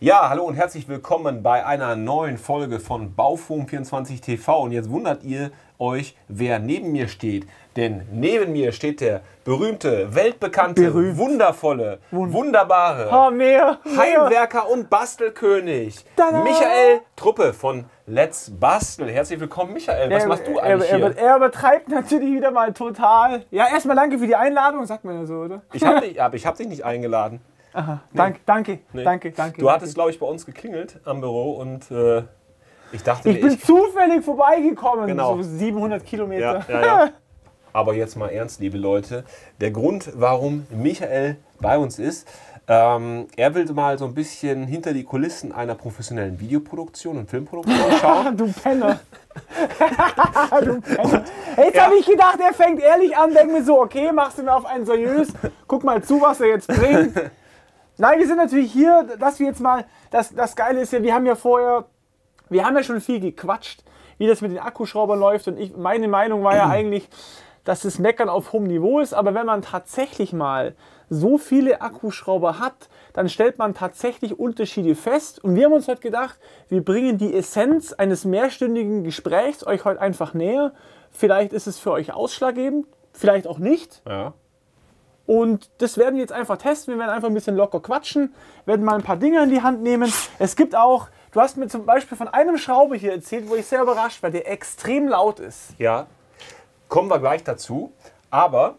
Ja, hallo und herzlich willkommen bei einer neuen Folge von Bauforum24 TV. Und jetzt wundert ihr euch, wer neben mir steht. Denn neben mir steht der berühmte, weltbekannte, wundervolle, wunderbare Heimwerker und Bastelkönig Michael Truppe von Let's Bastel. Herzlich willkommen, Michael. Was machst du eigentlich hier? Er übertreibt natürlich wieder mal total. Ja, erstmal danke für die Einladung, sagt man ja so, oder? Ich hab dich nicht eingeladen. Aha, nee. Danke. Du hattest, glaube ich, bei uns geklingelt am Büro und ich dachte... Ich bin zufällig vorbeigekommen, genau. So 700 Kilometer. Ja. Aber jetzt mal ernst, liebe Leute. Der Grund, warum Michael bei uns ist, er will mal so ein bisschen hinter die Kulissen einer professionellen Videoproduktion und Filmproduktion schauen. Du Penner! Du Penner. Jetzt habe ich gedacht, er fängt ehrlich an, denkt mir so, okay, machst du mir auf einen seriös, guck mal zu, was er jetzt bringt. Nein, wir sind natürlich hier, dass wir jetzt mal, das Geile ist ja, wir haben ja schon viel gequatscht, wie das mit den Akkuschraubern läuft, und meine Meinung war ja eigentlich, dass das Meckern auf hohem Niveau ist, aber wenn man tatsächlich mal so viele Akkuschrauber hat, dann stellt man tatsächlich Unterschiede fest. Und wir haben uns heute gedacht, wir bringen die Essenz eines mehrstündigen Gesprächs euch heute einfach näher. Vielleicht ist es für euch ausschlaggebend, vielleicht auch nicht. Ja. Und das werden wir jetzt einfach testen. Wir werden einfach ein bisschen locker quatschen, werden mal ein paar Dinge in die Hand nehmen. Es gibt auch, du hast mir zum Beispiel von einem Schrauber hier erzählt, wo ich sehr überrascht war, der extrem laut ist. Ja. Kommen wir gleich dazu, aber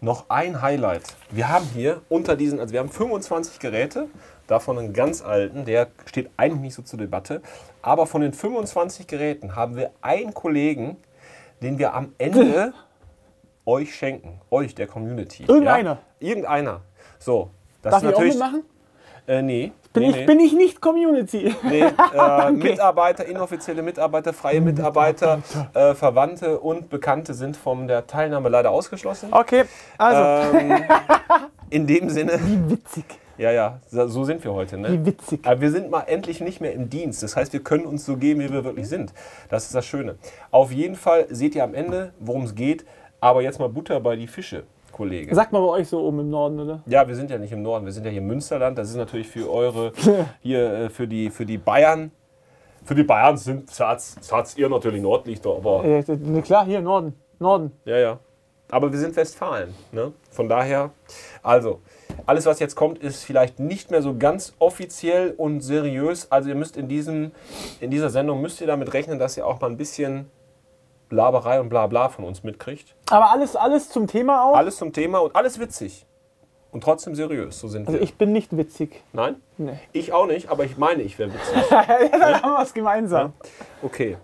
noch ein Highlight. Wir haben hier unter diesen, also wir haben 25 Geräte, davon einen ganz alten, der steht eigentlich nicht so zur Debatte, aber von den 25 Geräten haben wir einen Kollegen, den wir am Ende euch schenken, euch, der Community. Irgendeiner? Ja? Irgendeiner. So, das darf ist ich natürlich... auch mitmachen? Nee. Bin ich nicht Community? Nee, Mitarbeiter, inoffizielle Mitarbeiter, freie Mitarbeiter, Verwandte und Bekannte sind von der Teilnahme leider ausgeschlossen. Okay, also. In dem Sinne. Wie witzig. Ja, so sind wir heute. Ne? Wie witzig. Aber wir sind mal endlich nicht mehr im Dienst. Das heißt, wir können uns so geben, wie wir wirklich sind. Das ist das Schöne. Auf jeden Fall seht ihr am Ende, worum es geht. Aber jetzt mal Butter bei die Fische. Kollege. Sagt mal bei euch so oben im Norden, oder? Ja, wir sind ja nicht im Norden, wir sind ja hier im Münsterland. Das ist natürlich für eure, hier für die Bayern. Für die Bayern seid ihr natürlich Nordlichter, aber... Ja, klar, hier Norden. Ja. Aber wir sind Westfalen, ne? Von daher, also, alles was jetzt kommt, ist vielleicht nicht mehr so ganz offiziell und seriös. Also ihr müsst in dieser Sendung müsst ihr damit rechnen, dass ihr auch mal ein bisschen... Laberei und Blabla von uns mitkriegt. Aber alles zum Thema auch? Alles zum Thema und alles witzig. Und trotzdem seriös, so sind wir. Also ich bin nicht witzig. Nein? Nee. Ich auch nicht, aber ich meine, ich wäre witzig. Dann haben wir es gemeinsam. Ja? Okay.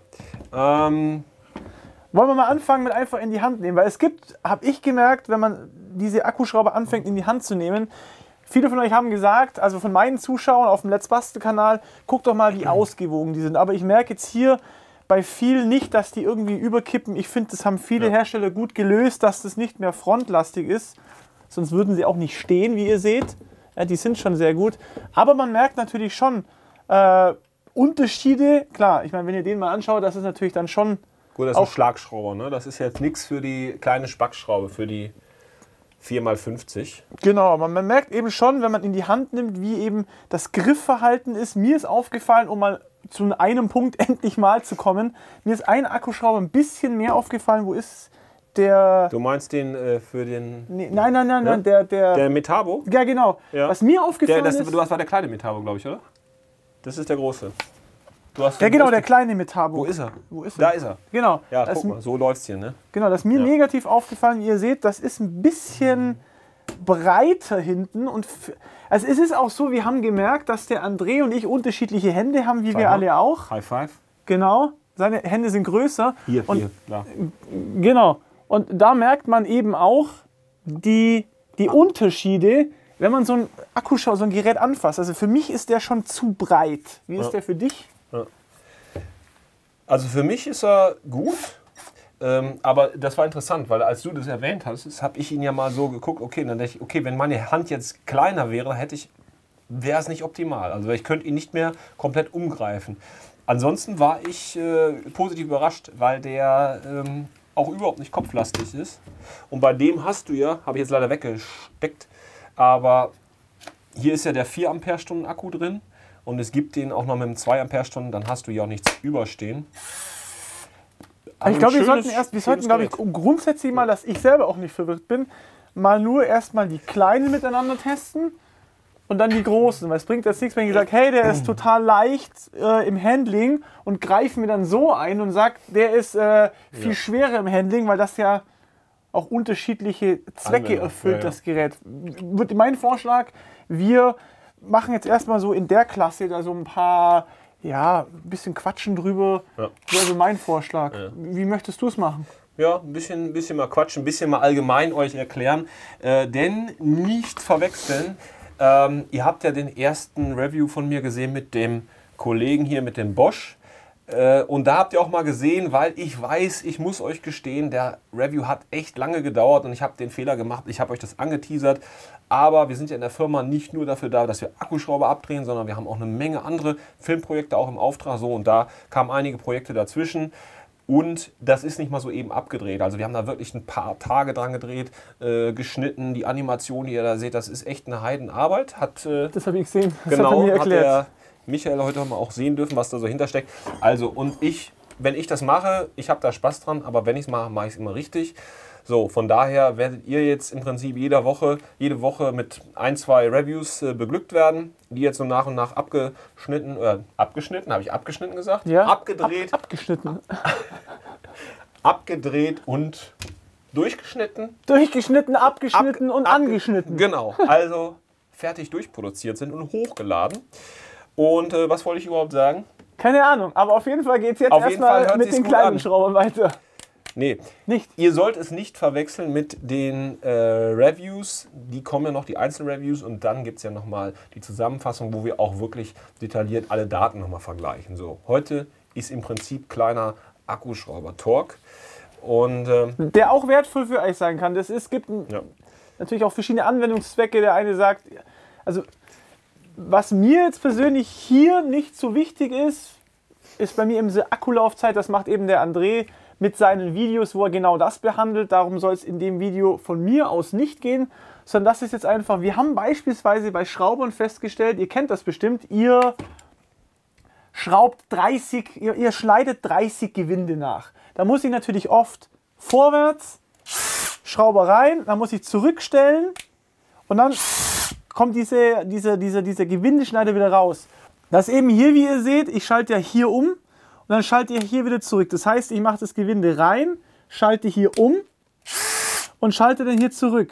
Wollen wir mal anfangen mit einfach in die Hand nehmen? Weil es gibt, habe ich gemerkt, wenn man diese Akkuschrauber anfängt in die Hand zu nehmen, viele von euch haben gesagt, also von meinen Zuschauern auf dem Let's Bastel-Kanal, guckt doch mal, wie ausgewogen die sind. Aber ich merke jetzt hier, bei vielen nicht, dass die irgendwie überkippen. Ich finde, das haben viele Hersteller gut gelöst, dass das nicht mehr frontlastig ist. Sonst würden sie auch nicht stehen, wie ihr seht. Ja, die sind schon sehr gut. Aber man merkt natürlich schon Unterschiede. Klar, ich meine, wenn ihr den mal anschaut, das ist natürlich dann schon... Gut, das ist ein Schlagschrauber, ne? Das ist jetzt nichts für die kleine Spackschraube, für die 4x50. Genau, aber man merkt eben schon, wenn man in die Hand nimmt, wie eben das Griffverhalten ist. Mir ist aufgefallen, um mal... zu einem Punkt endlich mal zu kommen. Mir ist ein Akkuschrauber ein bisschen mehr aufgefallen. Wo ist der... Du meinst den für den... Nee, nein, der Metabo? Ja, genau. Ja. Was mir aufgefallen ist... Du hast war der kleine Metabo, glaube ich, oder? Das ist der große. Du hast der kleine Metabo. Wo ist er? Da ist er. Genau. Ja, guck mal, so läuft's hier, ne? Genau, das ist mir negativ aufgefallen. Ihr seht, das ist ein bisschen... breiter hinten und also es ist auch so, wir haben gemerkt, dass der André und ich unterschiedliche Hände haben, wie wir alle auch. High five. Genau, seine Hände sind größer. Hier, klar. Genau, und da merkt man eben auch die Unterschiede, wenn man so ein Akkuschrauber, so ein Gerät anfasst. Also für mich ist der schon zu breit. Wie ist der für dich? Ja. Also für mich ist er gut. Aber das war interessant, weil als du das erwähnt hast, habe ich ihn ja mal so geguckt, okay, dann dachte ich, okay, wenn meine Hand jetzt kleiner wäre, wäre es nicht optimal. Also ich könnte ihn nicht mehr komplett umgreifen. Ansonsten war ich positiv überrascht, weil der auch überhaupt nicht kopflastig ist. Und bei dem hast du ja, habe ich jetzt leider weggesteckt, aber hier ist ja der 4 Ampere-Stunden Akku drin und es gibt den auch noch mit dem 2 Ampere-Stunden, dann hast du ja auch nichts überstehen. Aber ich glaube, wir sollten glaube ich, grundsätzlich mal, dass ich selber auch nicht verwirrt bin, mal nur erstmal die kleinen miteinander testen und dann die großen. Weil es bringt jetzt nichts, wenn ich sage, hey, der ist total leicht im Handling und greifen mir dann so ein und sagt, der ist viel schwerer im Handling, weil das ja auch unterschiedliche Zwecke erfüllt, das Gerät. Mein Vorschlag, wir machen jetzt erstmal so in der Klasse da so ein paar, ein bisschen quatschen drüber. Ja. Also mein Vorschlag. Ja. Wie möchtest du es machen? Ja, ein bisschen mal quatschen, ein bisschen mal allgemein euch erklären. Denn nicht verwechseln, ihr habt ja den ersten Review von mir gesehen mit dem Kollegen hier, mit dem Bosch. Und da habt ihr auch mal gesehen, weil ich weiß, ich muss euch gestehen, der Review hat echt lange gedauert und ich habe den Fehler gemacht, ich habe euch das angeteasert, aber wir sind ja in der Firma nicht nur dafür da, dass wir Akkuschrauber abdrehen, sondern wir haben auch eine Menge andere Filmprojekte auch im Auftrag, so, und da kamen einige Projekte dazwischen und das ist nicht mal so eben abgedreht, also wir haben da wirklich ein paar Tage dran gedreht, geschnitten, die Animation, die ihr da seht, das ist echt eine Heidenarbeit. Das habe ich gesehen, das hat er mir erklärt. Michael heute haben wir auch sehen dürfen, was da so hintersteckt. Also, und wenn ich das mache, ich habe da Spaß dran, aber wenn ich es mache, mache ich es immer richtig. So, von daher werdet ihr jetzt im Prinzip jede Woche mit 1, 2 Reviews beglückt werden, die jetzt so nach und nach abgedreht und durchgeschnitten. Durchgeschnitten, abgeschnitten und angeschnitten. Genau, also fertig durchproduziert sind und hochgeladen. Und was wollte ich überhaupt sagen? Keine Ahnung, aber auf jeden Fall geht es jetzt erstmal mit den kleinen Schraubern weiter. Nee, nicht. Ihr sollt es nicht verwechseln mit den Reviews. Die kommen ja noch, die Einzelreviews. Und dann gibt es ja nochmal die Zusammenfassung, wo wir auch wirklich detailliert alle Daten nochmal vergleichen. So, heute ist im Prinzip kleiner Akkuschrauber-Torque. Der auch wertvoll für euch sein kann. Es gibt natürlich auch verschiedene Anwendungszwecke. Der eine sagt, also... Was mir jetzt persönlich hier nicht so wichtig ist, ist bei mir eben diese Akkulaufzeit. Das macht eben der André mit seinen Videos, wo er genau das behandelt. Darum soll es in dem Video von mir aus nicht gehen, sondern das ist jetzt einfach, wir haben beispielsweise bei Schraubern festgestellt, ihr kennt das bestimmt, ihr schraubt 30, ihr schneidet 30 Gewinde nach. Da muss ich natürlich oft vorwärts, Schrauber rein, dann muss ich zurückstellen und dann... kommt dieser Gewindeschneider wieder raus. Das eben hier, wie ihr seht, ich schalte ja hier um und dann schaltet ihr hier wieder zurück. Das heißt, ich mache das Gewinde rein, schalte hier um und schalte dann hier zurück.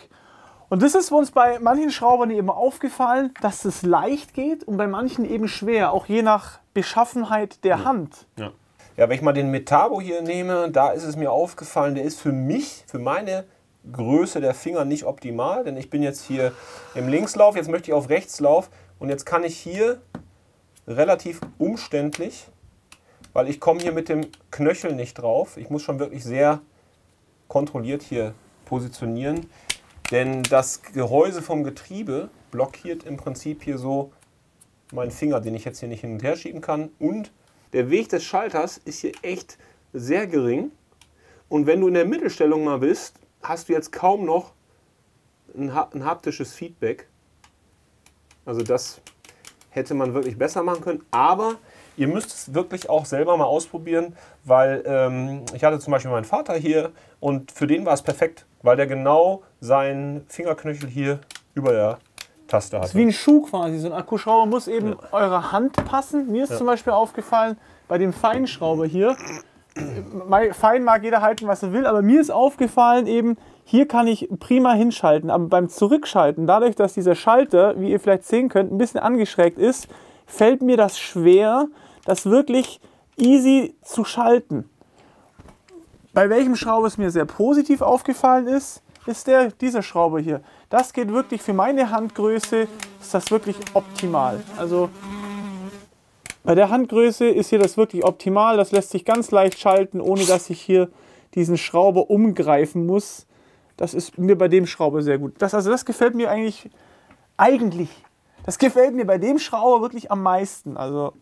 Und das ist uns bei manchen Schraubern eben aufgefallen, dass es leicht geht und bei manchen eben schwer, auch je nach Beschaffenheit der Hand. Ja. Ja, wenn ich mal den Metabo hier nehme, da ist es mir aufgefallen, der ist für mich, für meine Größe der Finger nicht optimal, denn ich bin jetzt hier im Linkslauf, jetzt möchte ich auf Rechtslauf und jetzt kann ich hier relativ umständlich, weil ich komme hier mit dem Knöchel nicht drauf, ich muss schon wirklich sehr kontrolliert hier positionieren, denn das Gehäuse vom Getriebe blockiert im Prinzip hier so meinen Finger, den ich jetzt hier nicht hin und her schieben kann, und der Weg des Schalters ist hier echt sehr gering und wenn du in der Mittelstellung mal bist, hast du jetzt kaum noch ein haptisches Feedback. Also das hätte man wirklich besser machen können, aber ihr müsst es wirklich auch selber mal ausprobieren, weil ich hatte zum Beispiel meinen Vater hier und für den war es perfekt, weil der genau seinen Fingerknöchel hier über der Taste hatte. Das ist wie ein Schuh quasi, so ein Akkuschrauber muss eben eurer Hand passen. Mir ist zum Beispiel aufgefallen, bei dem Feinschrauber hier, Fein mag jeder halten, was er will, aber mir ist aufgefallen eben, hier kann ich prima hinschalten, aber beim Zurückschalten, dadurch, dass dieser Schalter, wie ihr vielleicht sehen könnt, ein bisschen angeschrägt ist, fällt mir das schwer, das wirklich easy zu schalten. Bei welchem Schrauber es mir sehr positiv aufgefallen ist, ist dieser Schrauber hier. Das geht wirklich für meine Handgröße, ist das wirklich optimal. Also... bei der Handgröße ist hier das wirklich optimal, das lässt sich ganz leicht schalten, ohne dass ich hier diesen Schrauber umgreifen muss. Das ist mir bei dem Schrauber sehr gut. Das gefällt mir eigentlich, das gefällt mir bei dem Schrauber wirklich am meisten. Also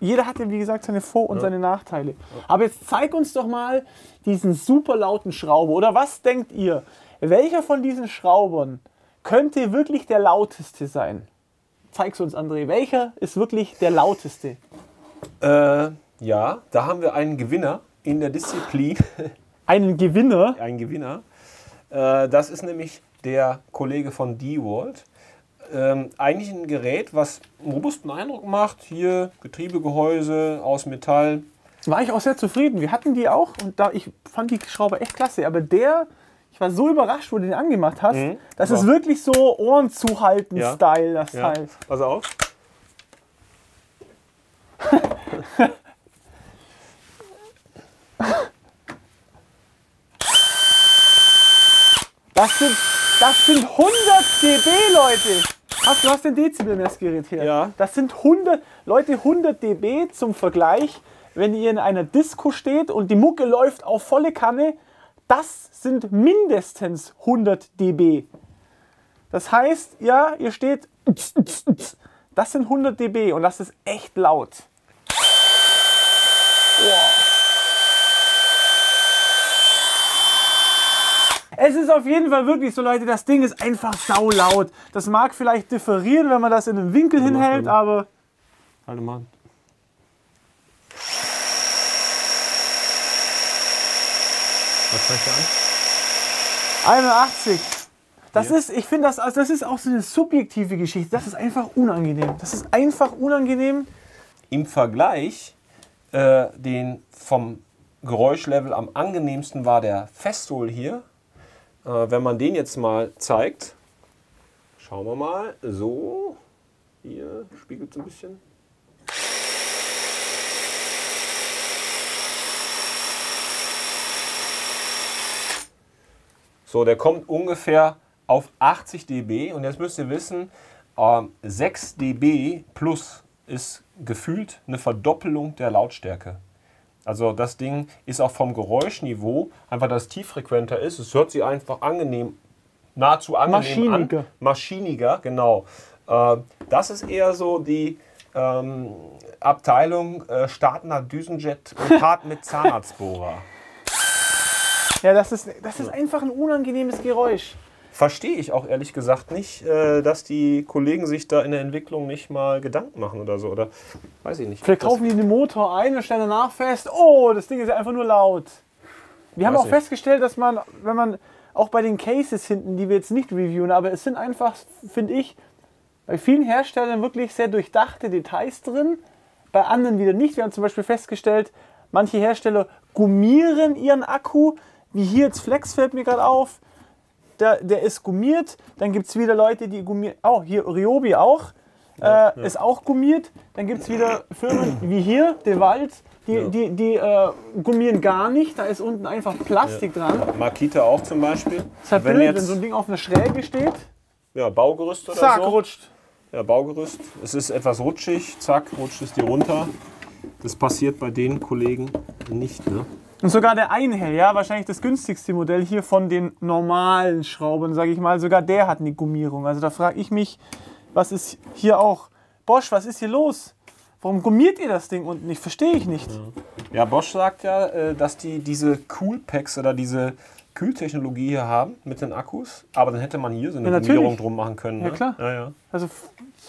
jeder hat ja, wie gesagt, seine Vor- und seine Nachteile. Aber jetzt zeig uns doch mal diesen super lauten Schrauber. Oder was denkt ihr, welcher von diesen Schraubern könnte wirklich der lauteste sein? zeig's uns, André. Welcher ist wirklich der lauteste? Ja, da haben wir einen Gewinner in der Disziplin. Einen Gewinner? Einen Gewinner. Das ist nämlich der Kollege von DeWalt. Eigentlich ein Gerät, was einen robusten Eindruck macht. Hier Getriebegehäuse aus Metall. War ich auch sehr zufrieden. Wir hatten die auch und da, ich fand die Schraube echt klasse. Aber der, ich war so überrascht, wo du den angemacht hast. Mhm. Das ist wirklich so Ohren zuhalten Style, das Teil. Pass auf. Das sind 100 dB, Leute. Du hast ein Dezibel-Messgerät hier. Ja. Das sind 100, Leute, 100 dB zum Vergleich. Wenn ihr in einer Disco steht und die Mucke läuft auf volle Kanne, das sind mindestens 100 dB. Das heißt, ja, ihr steht, das sind 100 dB und das ist echt laut. Wow. Es ist auf jeden Fall wirklich so, Leute, das Ding ist einfach saulaut. Das mag vielleicht differieren, wenn man das in einem Winkel hinhält, aber... Halt mal an. Was zeigt der an? 81. Das ist, ich finde, das ist auch so eine subjektive Geschichte. Das ist einfach unangenehm. Das ist einfach unangenehm. Im Vergleich, den vom Geräuschlevel am angenehmsten war der Festool hier. Wenn man den jetzt mal zeigt, schauen wir mal, so, hier spiegelt es ein bisschen. So, der kommt ungefähr auf 80 dB und jetzt müsst ihr wissen, 6 dB plus ist gefühlt eine Verdoppelung der Lautstärke. Also das Ding ist auch vom Geräuschniveau, einfach dass es tieffrequenter ist. Es hört sich einfach angenehm, nahezu angenehm Maschiniger an. Maschiniger, genau. Das ist eher so die Abteilung Startner Düsenjet Part mit Zahnarztbohrer. Ja, das ist einfach ein unangenehmes Geräusch. Verstehe ich auch ehrlich gesagt nicht, dass die Kollegen sich da in der Entwicklung nicht mal Gedanken machen oder so. Oder weiß ich nicht. Vielleicht kaufen die den Motor ein und stellen danach fest, oh, das Ding ist ja einfach nur laut. Wir haben auch festgestellt, dass man, wenn man auch bei den Cases hinten, die wir jetzt nicht reviewen, aber es sind einfach, finde ich, bei vielen Herstellern wirklich sehr durchdachte Details drin, bei anderen wieder nicht. Wir haben zum Beispiel festgestellt, manche Hersteller gummieren ihren Akku, wie hier jetzt Flex fällt mir gerade auf. Der ist gummiert, dann gibt es wieder Leute, die gummieren, oh, hier Ryobi auch, ist auch gummiert, dann gibt es wieder Firmen wie hier, DeWalt, die gummieren gar nicht, da ist unten einfach Plastik dran. Makita auch zum Beispiel. Das ist halt blöd, wenn so ein Ding auf einer Schräge steht. Ja, Baugerüst oder zack, so. Zack, rutscht. Ja, Baugerüst, es ist etwas rutschig, zack, rutscht es dir runter. Das passiert bei den Kollegen nicht, ne? Und sogar der Einhell, ja, wahrscheinlich das günstigste Modell hier von den normalen Schrauben, sage ich mal, sogar der hat eine Gummierung. Also da frage ich mich, was ist hier auch? Bosch, was ist hier los? Warum gummiert ihr das Ding unten nicht? Verstehe ich nicht. Ja, Bosch sagt ja, dass die diese Coolpacks oder diese Kühltechnologie hier haben mit den Akkus, aber dann hätte man hier so eine Gummierung drum machen können. Ne? Ja, klar. Ja, ja. Also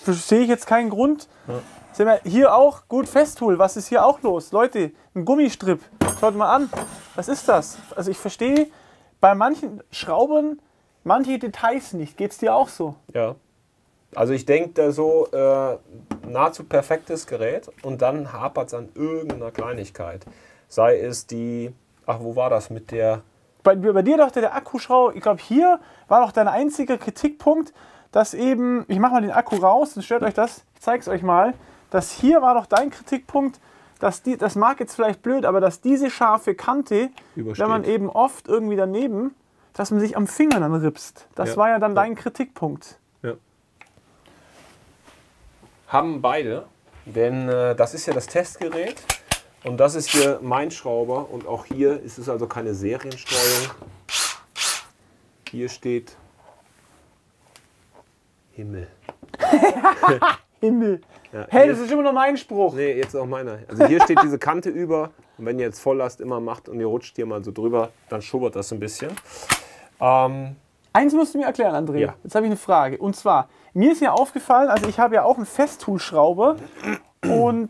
sehe ich jetzt keinen Grund. Ja. Sehen wir hier auch, gut, Festool, was ist hier auch los? Leute, ein Gummistrip, schaut mal an, was ist das? Also ich verstehe bei manchen Schrauben manche Details nicht, geht's dir auch so? Ja, also ich denke da so nahezu perfektes Gerät und dann hapert es an irgendeiner Kleinigkeit. Sei es die, ach wo war das mit der? Bei dir dachte der Akkuschraube, ich glaube hier war doch dein einziger Kritikpunkt, dass eben, ich mache mal den Akku raus, dann stört euch das, ich zeige es euch mal. Das hier war doch dein Kritikpunkt, dass die, das mag jetzt vielleicht blöd, aber dass diese scharfe Kante, wenn man eben oft irgendwie daneben, dass man sich am Finger dann ripst. Das war ja dann dein Kritikpunkt. Ja. Haben beide, denn das ist ja das Testgerät und das ist hier mein Schrauber und auch hier ist es also keine Seriensteuerung. Hier steht Himmel. Himmel. Ja, hey, das ist immer noch mein Spruch. Nee, jetzt auch meiner. Also hier steht diese Kante über und wenn ihr jetzt Volllast immer macht und ihr rutscht hier mal so drüber, dann schubbert das ein bisschen. Eins musst du mir erklären, André. Ja. Jetzt habe ich eine Frage. Und zwar, Mir ist ja aufgefallen, also ich habe ja auch eine Festool-Schraube und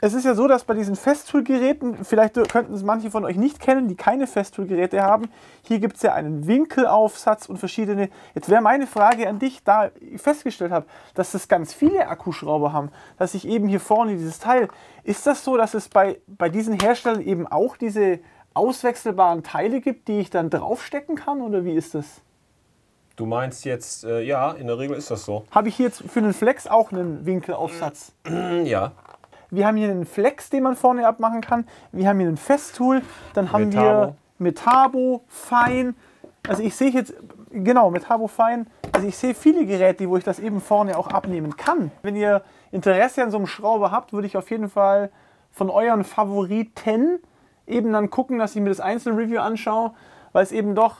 es ist ja so, dass bei diesen Festool-Geräten, vielleicht könnten es manche von euch nicht kennen, die keine Festool-Geräte haben, hier gibt es ja einen Winkelaufsatz und verschiedene. Jetzt wäre meine Frage an dich, da ich festgestellt habe, dass das ganz viele Akkuschrauber haben, dass ich eben hier vorne dieses Teil, ist das so, dass es bei diesen Herstellern eben auch diese auswechselbaren Teile gibt, die ich dann draufstecken kann oder wie ist das? Du meinst jetzt, ja, in der Regel ist das so. Habe ich hier jetzt für einen Flex auch einen Winkelaufsatz? Ja. Wir haben hier einen Flex, den man vorne abmachen kann. Wir haben hier einen Festool. Dann haben wir Metabo, Fein. Also ich sehe jetzt, genau, Metabo, Fein. Also ich sehe viele Geräte, wo ich das eben vorne auch abnehmen kann. Wenn ihr Interesse an so einem Schrauber habt, würde ich auf jeden Fall von euren Favoriten eben dann gucken, dass ich mir das einzelne Review anschaue, weil es eben doch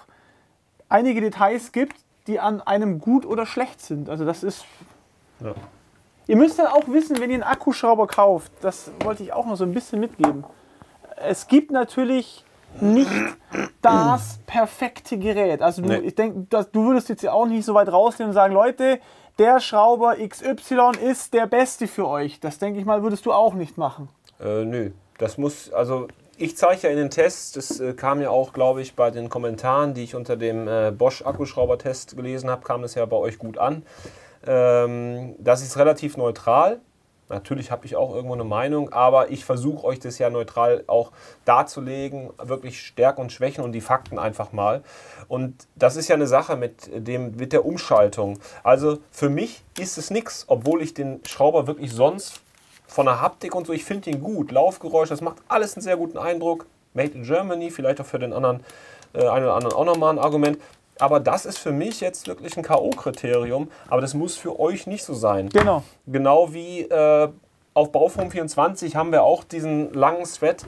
einige Details gibt, die an einem gut oder schlecht sind. Also das ist... Ja. Ihr müsst dann auch wissen, wenn ihr einen Akkuschrauber kauft, das wollte ich auch noch so ein bisschen mitgeben. Es gibt natürlich nicht das perfekte Gerät. Also du, ich denke, du würdest jetzt ja auch nicht so weit rausnehmen und sagen, Leute, der Schrauber XY ist der beste für euch. Das denke ich mal, würdest du auch nicht machen. Nö, das muss, also ich zeige ja in den Tests, das kam ja auch, glaube ich, bei den Kommentaren, die ich unter dem Bosch Akkuschrauber-Test gelesen habe, kam das ja bei euch gut an. Das ist relativ neutral. Natürlich habe ich auch irgendwo eine Meinung, aber ich versuche euch das ja neutral auch darzulegen, wirklich Stärken und Schwächen und die Fakten einfach mal. Und das ist ja eine Sache mit der Umschaltung. Also für mich ist es nichts, obwohl ich den Schrauber wirklich sonst von der Haptik und so, ich finde ihn gut. Laufgeräusch, das macht alles einen sehr guten Eindruck. Made in Germany, vielleicht auch für den anderen, einen oder anderen auch nochmal ein Argument. Aber das ist für mich jetzt wirklich ein K.O.-Kriterium, aber das muss für euch nicht so sein. Genau. Genau wie auf Bauforum24 haben wir auch diesen langen Thread,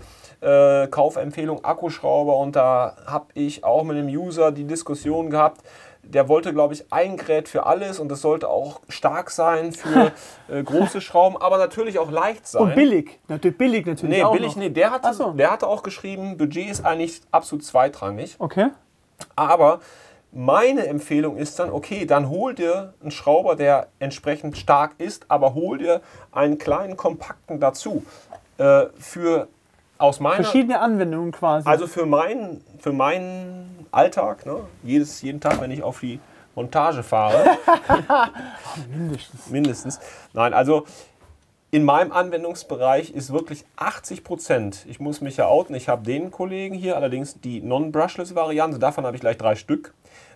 Kaufempfehlung Akkuschrauber, und da habe ich auch mit einem User die Diskussion gehabt, der wollte, glaube ich, ein Gerät für alles und das sollte auch stark sein für große Schrauben, aber natürlich auch leicht sein. Und billig. Natürlich billig natürlich. Nee, auch billig, nee, der hatte auch geschrieben, Budget ist eigentlich absolut zweitrangig. Okay. Aber meine Empfehlung ist dann, okay, dann hol dir einen Schrauber, der entsprechend stark ist, aber hol dir einen kleinen kompakten dazu. Für aus meiner, verschiedene Anwendungen quasi. Also für meinen Alltag, ne? Jeden Tag, wenn ich auf die Montage fahre. Mindestens. Mindestens. Nein, also in meinem Anwendungsbereich ist wirklich 80%, ich muss mich ja outen, ich habe den Kollegen hier, allerdings die Non-Brushless-Variante, davon habe ich gleich 3 Stück,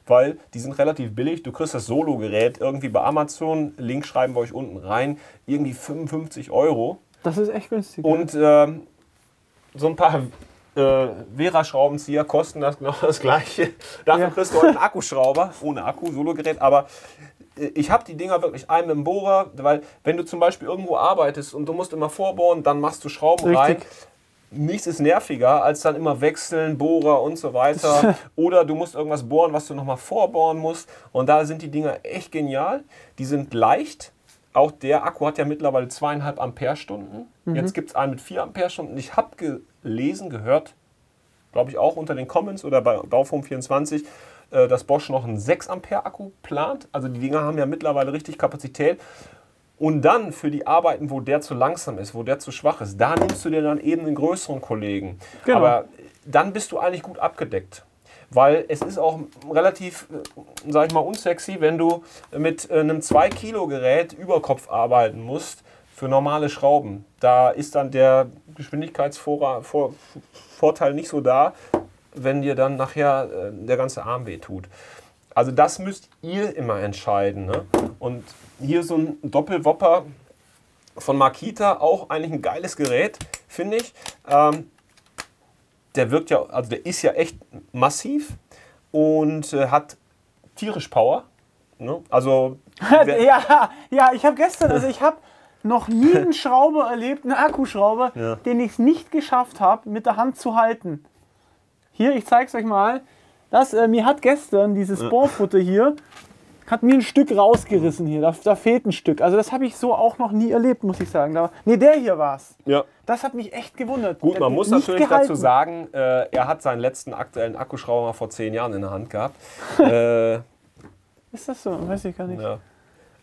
weil die sind relativ billig. Du kriegst das Solo-Gerät irgendwie bei Amazon, Link schreiben wir euch unten rein, irgendwie 55 €. Das ist echt günstig. Und so ein paar Vera-Schraubenzieher kosten das genau das gleiche. Dafür kriegst du heute einen Akkuschrauber, ohne Akku, Solo-Gerät, aber... Ich habe die Dinger wirklich ein mit dem Bohrer, weil wenn du zum Beispiel irgendwo arbeitest und du musst immer vorbohren, dann machst du Schrauben richtig rein. Nichts ist nerviger, als dann immer wechseln, Bohrer und so weiter. Oder du musst irgendwas bohren, was du nochmal vorbohren musst. Und da sind die Dinger echt genial. Die sind leicht. Auch der Akku hat ja mittlerweile 2,5 Amperestunden. Mhm. Jetzt gibt es einen mit 4 Amperestunden. Ich habe gelesen, gehört, glaube ich auch unter den Comments oder bei Bauforum24, dass Bosch noch einen 6 Ampere Akku plant. Also die Dinger haben ja mittlerweile richtig Kapazität. Und dann für die Arbeiten, wo der zu langsam ist, wo der zu schwach ist, da nimmst du dir dann eben einen größeren Kollegen. Genau. Aber dann bist du eigentlich gut abgedeckt. Weil es ist auch relativ, sag ich mal, unsexy, wenn du mit einem 2-Kilo-Gerät über Kopf arbeiten musst für normale Schrauben. Da ist dann der Geschwindigkeitsvorteil nicht so da, wenn dir dann nachher der ganze Arm wehtut. Also das müsst ihr immer entscheiden, ne? Und hier so ein Doppelwopper von Makita, auch eigentlich ein geiles Gerät, finde ich. Der wirkt ja, also der ist ja echt massiv und hat tierisch Power, ne? Also ja, ja, ich habe gestern, also ich habe noch nie einen Schrauber erlebt, einen Akkuschrauber, ja, den ich es nicht geschafft habe, mit der Hand zu halten. Hier, ich zeige es euch mal. Das, mir hat gestern dieses Bohrfutter hier, hat mir ein Stück rausgerissen hier. Da fehlt ein Stück. Also das habe ich so auch noch nie erlebt, muss ich sagen. Ne, der hier war es. Ja. Das hat mich echt gewundert. Gut, man muss natürlich dazu sagen, er hat seinen letzten aktuellen Akkuschrauber vor 10 Jahren in der Hand gehabt. Ist das so? Weiß ich gar nicht. Ja.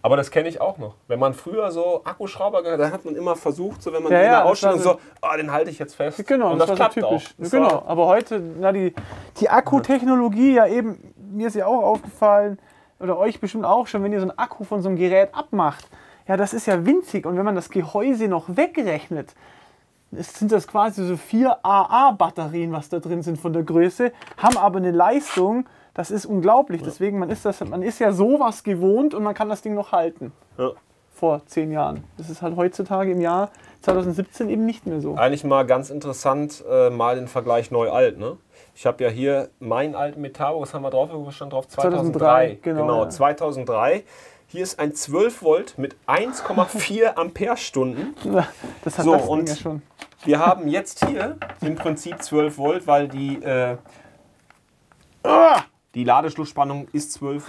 Aber das kenne ich auch noch. Wenn man früher so Akkuschrauber gehört, dann hat man immer versucht, so wenn man den rausschneidet und so, oh, den halte ich jetzt fest. Genau, und das klappt so typisch. Auch. Genau, aber heute, na, die Akkutechnologie ja eben, mir ist ja auch aufgefallen, oder euch bestimmt auch schon, wenn ihr so einen Akku von so einem Gerät abmacht, ja, das ist ja winzig. Und wenn man das Gehäuse noch wegrechnet, sind das quasi so 4 AA-Batterien, was da drin sind von der Größe, haben aber eine Leistung, das ist unglaublich. Ja. Deswegen, man ist ja sowas gewohnt und man kann das Ding noch halten. Ja. Vor 10 Jahren. Das ist halt heutzutage im Jahr 2017 eben nicht mehr so. Eigentlich mal ganz interessant, mal den Vergleich neu-alt. Ne? Ich habe ja hier mein alten Metabo, was haben wir drauf? Wo stand drauf? 2003. Genau, ja. 2003. Hier ist ein 12 Volt mit 1,4 Amperestunden. Das hat so, das und ja schon. Wir haben jetzt hier im Prinzip 12 Volt, weil die Ladeschlussspannung ist 12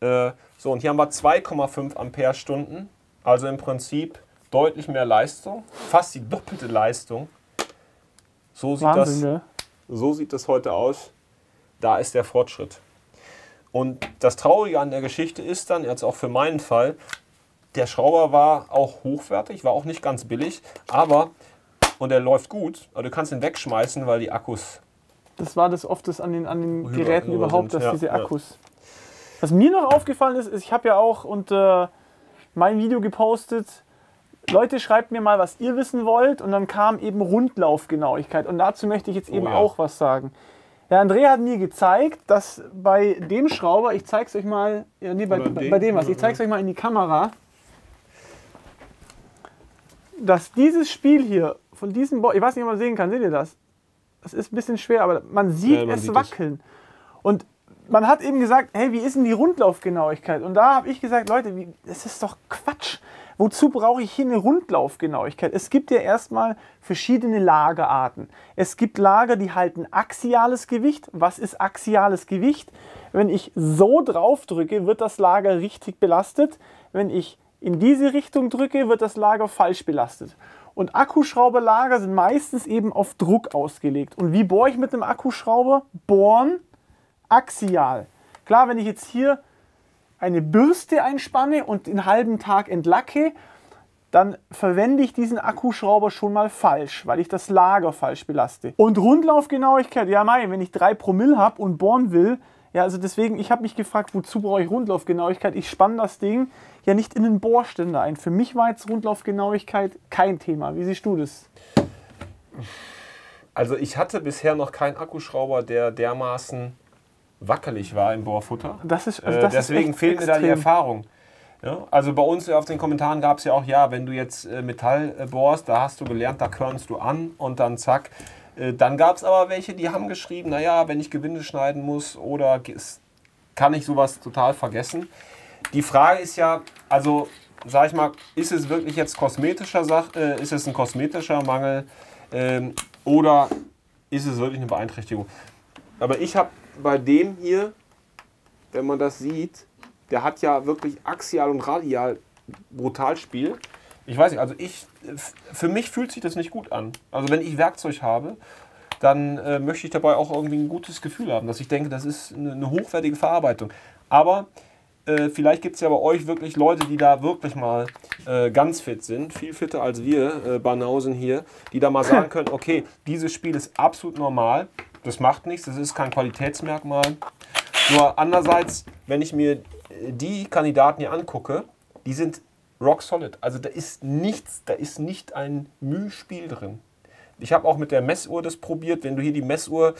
Volt. So, und hier haben wir 2,5 Amperestunden. Also im Prinzip deutlich mehr Leistung. Fast die doppelte Leistung. So sieht, so sieht das heute aus. Da ist der Fortschritt. Und das Traurige an der Geschichte ist dann, jetzt auch für meinen Fall, der Schrauber war auch hochwertig, war auch nicht ganz billig, aber, und er läuft gut, aber du kannst ihn wegschmeißen, weil die Akkus... Das war das oft das an den Geräten überhaupt, dass diese Akkus... Ja. Was mir noch aufgefallen ist, ich habe ja auch unter mein Video gepostet, Leute, schreibt mir mal, was ihr wissen wollt, und dann kam eben Rundlaufgenauigkeit, und dazu möchte ich jetzt eben auch was sagen. Ja, André hat mir gezeigt, dass bei dem Schrauber, ich zeig's euch mal, ich zeig's euch mal in die Kamera, dass dieses Spiel hier von diesem Bosch, ich weiß nicht, ob man sehen kann, seht ihr das? Das ist ein bisschen schwer, aber man sieht es wackeln. Und man hat eben gesagt, hey, wie ist denn die Rundlaufgenauigkeit? Und da habe ich gesagt, Leute, das ist doch Quatsch. Wozu brauche ich hier eine Rundlaufgenauigkeit? Es gibt ja erstmal verschiedene Lagerarten. Es gibt Lager, die halten axiales Gewicht. Was ist axiales Gewicht? Wenn ich so drauf drücke, wird das Lager richtig belastet. Wenn ich in diese Richtung drücke, wird das Lager falsch belastet. Und Akkuschrauberlager sind meistens eben auf Druck ausgelegt. Und wie bohre ich mit einem Akkuschrauber? Bohren axial. Klar, wenn ich jetzt hier eine Bürste einspanne und den halben Tag entlacke, dann verwende ich diesen Akkuschrauber schon mal falsch, weil ich das Lager falsch belaste. Und Rundlaufgenauigkeit, ja mei, wenn ich 3 Promille habe und bohren will, ja, also deswegen, ich habe mich gefragt, wozu brauche ich Rundlaufgenauigkeit? Ich spanne das Ding ja nicht in den Bohrständer ein. Für mich war jetzt Rundlaufgenauigkeit kein Thema. Wie siehst du das? Also ich hatte bisher noch keinen Akkuschrauber, der dermaßen wackelig war im Bohrfutter. Das ist, also das deswegen fehlt mir da die Erfahrung. Ja, also bei uns auf den Kommentaren gab es ja auch, ja, wenn du jetzt Metall bohrst, da hast du gelernt, da körnst du an und dann zack. Dann gab es aber welche, die haben geschrieben, naja, wenn ich Gewinde schneiden muss oder kann ich sowas total vergessen. Die Frage ist ja, also sag ich mal, ist es wirklich jetzt kosmetischer ist es ein kosmetischer Mangel oder ist es wirklich eine Beeinträchtigung? Aber ich habe bei dem hier, wenn man das sieht, der hat ja wirklich axial und radial brutal Spiel. Ich weiß nicht, also für mich fühlt sich das nicht gut an. Also wenn ich Werkzeug habe, dann möchte ich dabei auch irgendwie ein gutes Gefühl haben, dass ich denke, das ist eine hochwertige Verarbeitung. Aber vielleicht gibt es ja bei euch wirklich Leute, die da wirklich mal ganz fit sind, viel fitter als wir Banausen hier, die da mal sagen können, okay, dieses Spiel ist absolut normal. Das macht nichts, das ist kein Qualitätsmerkmal. Nur andererseits, wenn ich mir die Kandidaten hier angucke, die sind rock solid. Also da ist nichts, da ist nicht ein Mühspiel drin. Ich habe auch mit der Messuhr das probiert. Wenn du hier die Messuhr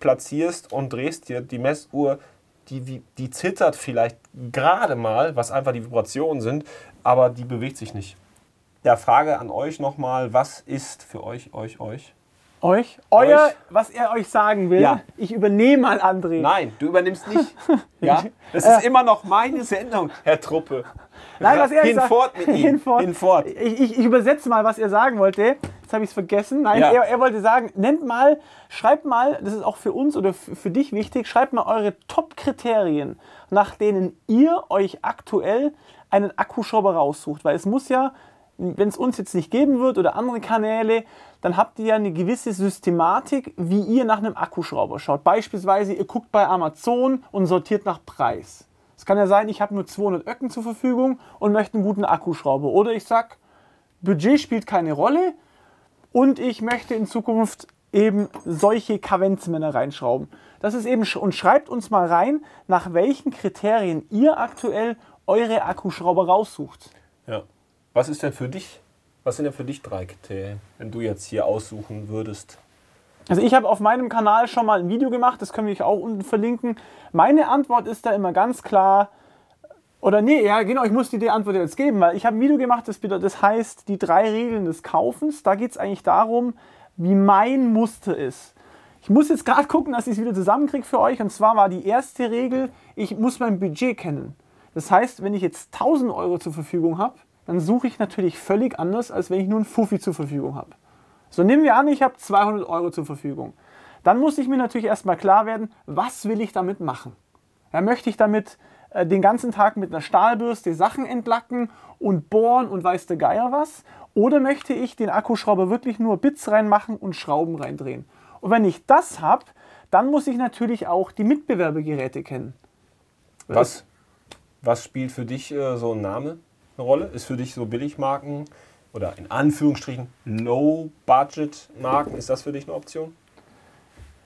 platzierst und drehst hier, die Messuhr, die zittert vielleicht gerade mal, was einfach die Vibrationen sind, aber die bewegt sich nicht. Ja, Frage an euch nochmal, was ist für euch? Was er euch sagen will, ja. Ich übernehme mal André. Nein, du übernimmst nicht. Ja? Das ist immer noch meine Sendung, Herr Truppe. Nein, was er hinfort mit ihm. Hinfort. Ich übersetze mal, was er sagen wollte. Jetzt habe ich es vergessen. Nein, ja. er wollte sagen, nennt mal, schreibt mal, das ist auch für uns oder für dich wichtig, schreibt mal eure Top-Kriterien, nach denen ihr euch aktuell einen Akkuschrauber raussucht. Weil es muss ja, wenn es uns jetzt nicht geben wird oder andere Kanäle, dann habt ihr ja eine gewisse Systematik, wie ihr nach einem Akkuschrauber schaut. Beispielsweise, ihr guckt bei Amazon und sortiert nach Preis. Es kann ja sein, ich habe nur 200 Öcken zur Verfügung und möchte einen guten Akkuschrauber. Oder ich sage, Budget spielt keine Rolle und ich möchte in Zukunft eben solche Kavenzmänner reinschrauben. Das ist eben, und schreibt uns mal rein, nach welchen Kriterien ihr aktuell eure Akkuschrauber raussucht. Ja. Was ist denn für dich? Was sind denn für dich 3 Kriterien, wenn du jetzt hier aussuchen würdest? Also ich habe auf meinem Kanal schon mal ein Video gemacht, das können wir euch auch unten verlinken. Meine Antwort ist da immer ganz klar, oder nee, ja genau, ich muss die Antwort jetzt geben, weil ich habe ein Video gemacht, das heißt die 3 Regeln des Kaufens. Da geht es eigentlich darum, wie mein Muster ist. Ich muss jetzt gerade gucken, dass ich es wieder zusammenkriege für euch. Und zwar war die erste Regel, ich muss mein Budget kennen. Das heißt, wenn ich jetzt 1000 Euro zur Verfügung habe, dann suche ich natürlich völlig anders, als wenn ich nur einen Fuffi zur Verfügung habe. So, nehmen wir an, ich habe 200 Euro zur Verfügung. Dann muss ich mir natürlich erstmal klar werden, was will ich damit machen? Ja, möchte ich damit den ganzen Tag mit einer Stahlbürste Sachen entlacken und bohren und weiß der Geier was? Oder möchte ich den Akkuschrauber wirklich nur Bits reinmachen und Schrauben reindrehen? Und wenn ich das habe, dann muss ich natürlich auch die Mitbewerbergeräte kennen. Was spielt für dich so ein Name eine Rolle? Ist für dich so Billigmarken oder in Anführungsstrichen Low-Budget-Marken, ist das für dich eine Option?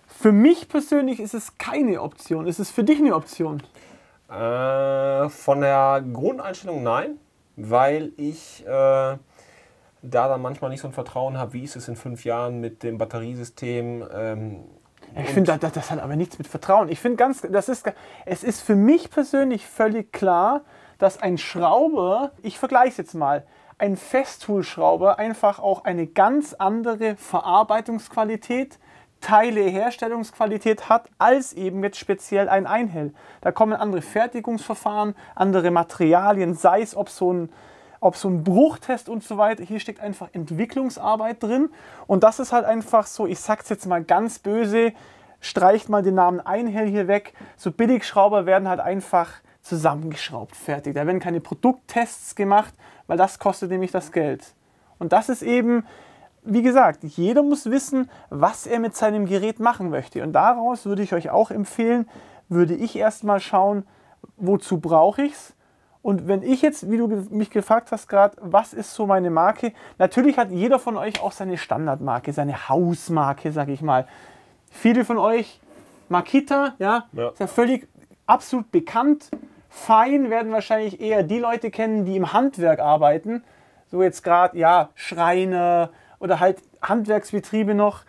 Für mich persönlich ist es keine Option. Ist es für dich eine Option? Von der Grundeinstellung nein, weil ich da dann manchmal nicht so ein Vertrauen habe, wie ist es in 5 Jahren mit dem Batteriesystem. Ich finde, das hat aber nichts mit Vertrauen. Ich finde ganz, es ist für mich persönlich völlig klar, dass ein Schrauber, ich vergleiche es jetzt mal, ein Festool-Schrauber einfach auch eine ganz andere Verarbeitungsqualität, Teileherstellungsqualität hat, als eben jetzt speziell ein Einhell. Da kommen andere Fertigungsverfahren, andere Materialien, sei es ob so ein Bruchtest und so weiter. Hier steckt einfach Entwicklungsarbeit drin. Und das ist halt einfach so, ich sag's jetzt mal ganz böse, streicht mal den Namen Einhell hier weg. So Billigschrauber werden halt einfach zusammengeschraubt, fertig. Da werden keine Produkttests gemacht, weil das kostet nämlich das Geld. Und das ist eben, wie gesagt, jeder muss wissen, was er mit seinem Gerät machen möchte. Und daraus würde ich euch auch empfehlen, würde ich erstmal schauen, wozu brauche ich es? Und wenn ich jetzt, wie du mich gefragt hast gerade, was ist so meine Marke? Natürlich hat jeder von euch auch seine Standardmarke, seine Hausmarke, sage ich mal. Viele von euch, Makita, ja, ist ja völlig absolut bekannt. Fein werden wahrscheinlich eher die Leute kennen, die im Handwerk arbeiten. So jetzt gerade, ja, Schreiner oder halt Handwerksbetriebe noch.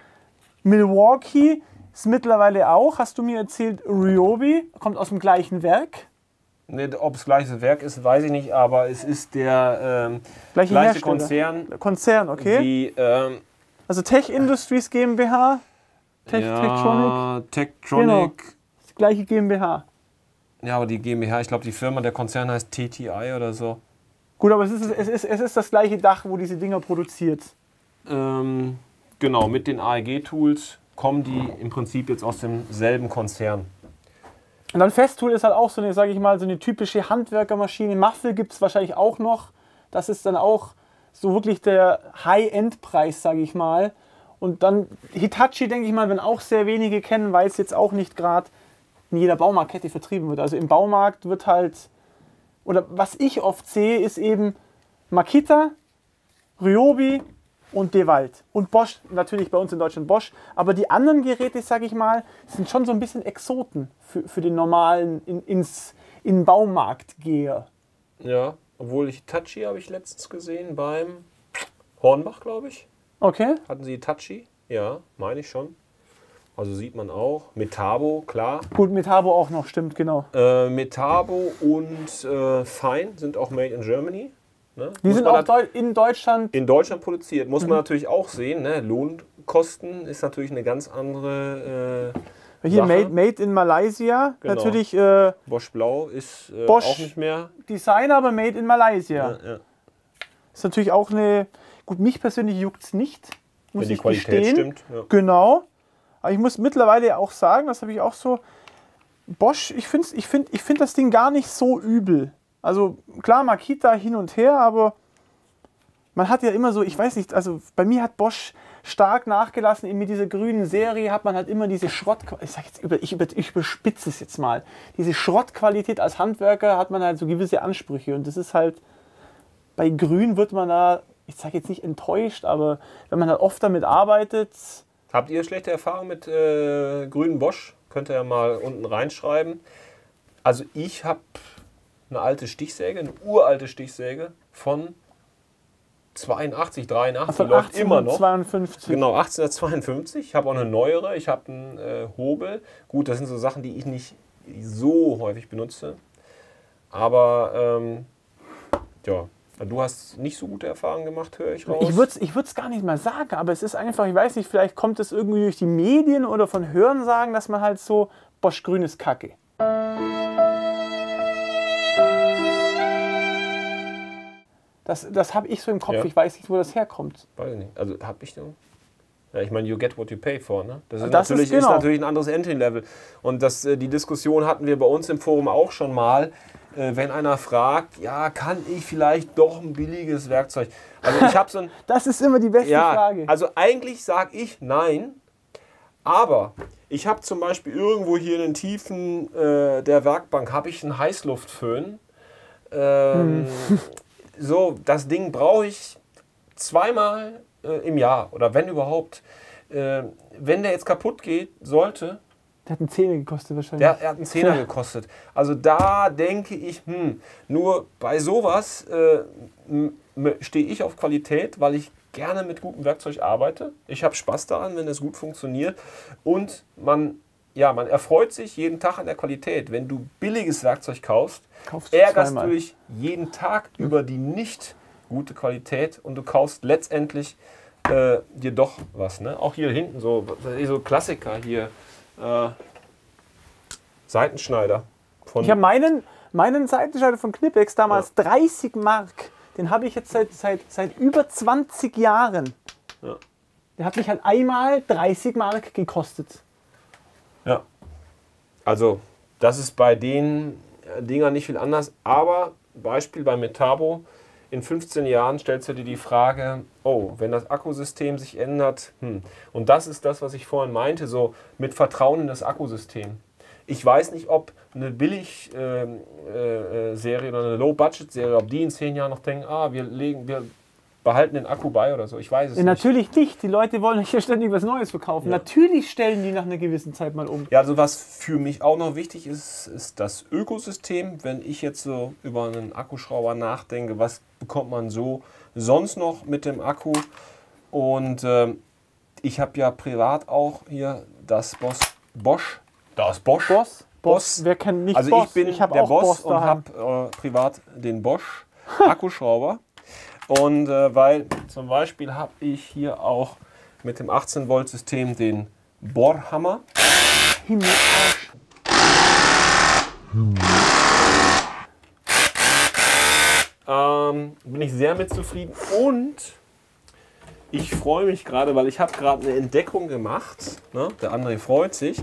Milwaukee ist mittlerweile auch, hast du mir erzählt, Ryobi, kommt aus dem gleichen Werk. Nee, ob es gleiches Werk ist, weiß ich nicht, aber es ist der gleiche Konzern. Konzern, okay. Die, also Tech Industries GmbH, Techtronic. Genau. Das gleiche GmbH. Ja, aber die GmbH, ich glaube, die Firma, der Konzern heißt TTI oder so. Gut, aber es ist das gleiche Dach, wo diese Dinger produziert. Genau, mit den AEG-Tools kommen die im Prinzip jetzt aus demselben Konzern. Und dann Festool ist halt auch so eine, sage ich mal, so eine typische Handwerkermaschine. Maffel gibt es wahrscheinlich auch noch. Das ist dann auch so wirklich der High-End-Preis, sage ich mal. Und dann Hitachi, denke ich mal, wenn auch sehr wenige kennen, weil es jetzt auch nicht gerade in jeder Baumarktkette vertrieben wird. Also im Baumarkt wird halt, oder was ich oft sehe, ist eben Makita, Ryobi und DeWalt. Und Bosch, natürlich bei uns in Deutschland Bosch. Aber die anderen Geräte, sage ich mal, sind schon so ein bisschen Exoten für den normalen in Baumarktgeher. Ja, obwohl Hitachi habe ich letztens gesehen beim Hornbach, glaube ich. Okay. Hatten sie Hitachi? Ja, meine ich schon. Also sieht man auch. Metabo, klar. Gut, Metabo auch noch, stimmt, genau. Metabo und Fein sind auch made in Germany. Ne? Die sind auch in Deutschland produziert. Muss man natürlich auch sehen, ne? Lohnkosten ist natürlich eine ganz andere hier Sache. Made in Malaysia, genau. Natürlich Bosch Blau ist Bosch auch nicht mehr Designer, aber Made in Malaysia. Ja, ja. Ist natürlich auch eine, gut, mich persönlich juckt es nicht, muss wenn die ich Qualität gestehen. Stimmt, ja. Genau, aber ich muss mittlerweile auch sagen, das habe ich auch so, Bosch, ich finde das Ding gar nicht so übel. Also klar, Makita hin und her, aber Man hat ja immer so, ich weiß nicht, also bei mir hat Bosch stark nachgelassen. Mit dieser grünen Serie hat man halt immer diese Schrottqualität, ich überspitze es jetzt mal, diese Schrottqualität als Handwerker hat man halt so gewisse Ansprüche. Und das ist halt, bei Grün wird man da, ich sage jetzt nicht enttäuscht, aber wenn man halt oft damit arbeitet. Habt ihr schlechte Erfahrungen mit grünen Bosch? Könnt ihr ja mal unten reinschreiben. Also ich habe eine alte Stichsäge, eine uralte Stichsäge von 82, 83, also läuft immer noch. 52. Genau, 1852. Ich habe auch eine neuere. Ich habe einen Hobel. Gut, das sind so Sachen, die ich nicht so häufig benutze. Aber ja, du hast nicht so gute Erfahrungen gemacht, höre ich raus. Ich würde es gar nicht mal sagen, aber es ist einfach, ich weiß nicht, vielleicht kommt es irgendwie durch die Medien oder von Hörensagen, dass man halt so, Bosch Grün ist Kacke. Das habe ich so im Kopf, ja. Ich weiß nicht, wo das herkommt. Weiß ich nicht. Also habe ich denn? Ja, ich meine, you get what you pay for, ne? Das ist natürlich ein anderes Entry-Level. Und das, die Diskussion hatten wir bei uns im Forum auch schon mal. Wenn einer fragt, ja, kann ich vielleicht doch ein billiges Werkzeug? Also ich habe so ein, das ist immer die beste Frage. Also eigentlich sage ich nein, aber ich habe zum Beispiel irgendwo hier in den Tiefen der Werkbank habe ich einen Heißluftföhn. So, das Ding brauche ich zweimal im Jahr oder wenn überhaupt. Wenn der jetzt kaputt geht, sollte... Der hat einen Zehner gekostet wahrscheinlich. Der hat einen Zehner gekostet. Also da denke ich, nur bei sowas stehe ich auf Qualität, weil ich gerne mit gutem Werkzeug arbeite. Ich habe Spaß daran, wenn es gut funktioniert. Und man erfreut sich jeden Tag an der Qualität. Wenn du billiges Werkzeug kaufst ärgerst du dich jeden Tag über die nicht gute Qualität und du kaufst letztendlich dir doch was. Ne? Auch hier hinten so Klassiker hier. Seitenschneider. Ich habe meinen Seitenschneider von Knipex damals 30 Mark. Den habe ich jetzt seit über 20 Jahren. Ja. Der hat mich halt einmal 30 Mark gekostet. Ja, also das ist bei den Dingern nicht viel anders, aber Beispiel bei Metabo, in 15 Jahren stellst du dir die Frage, oh, wenn das Akkusystem sich ändert, und das ist das, was ich vorhin meinte, so mit Vertrauen in das Akkusystem. Ich weiß nicht, ob eine Billig-Serie oder eine Low-Budget-Serie, ob die in 10 Jahren noch denken, wir behalten den Akku bei oder so, ich weiß es nicht. Natürlich nicht, die Leute wollen ja ständig was Neues verkaufen. Ja. Natürlich stellen die nach einer gewissen Zeit mal um. Ja, also was für mich auch noch wichtig ist, ist das Ökosystem. Wenn ich jetzt so über einen Akkuschrauber nachdenke, was bekommt man so sonst noch mit dem Akku? Und ich habe ja privat auch hier das Bosch. Wer kennt nicht Bosch? Also ich bin der Bosch und habe privat den Bosch Akkuschrauber. Und weil zum Beispiel habe ich hier auch mit dem 18 Volt System den Bohrhammer. Bin ich sehr mit zufrieden und ich freue mich gerade, weil ich habe gerade eine Entdeckung gemacht, ne? Der André freut sich,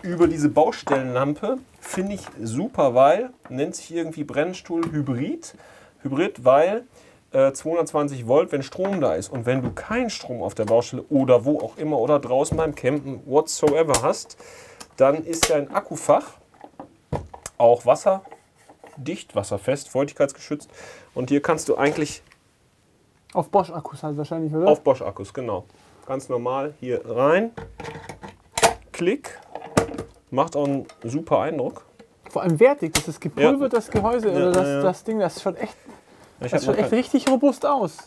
über diese Baustellenlampe, finde ich super, weil, nennt sich irgendwie Brennstuhl Hybrid, weil 220 Volt, wenn Strom da ist. Und wenn du keinen Strom auf der Baustelle oder wo auch immer oder draußen beim Campen whatsoever hast, dann ist dein Akkufach auch wasserdicht, wasserfest, feuchtigkeitsgeschützt. Und hier kannst du eigentlich... Auf Bosch-Akkus halt wahrscheinlich, oder? Auf Bosch-Akkus, genau. Ganz normal hier rein. Klick. Macht auch einen super Eindruck. Vor allem wertig. Das ist gepulvert, das Gehäuse. Ja, oder das Ding, das ist schon echt... Das sieht echt richtig robust aus.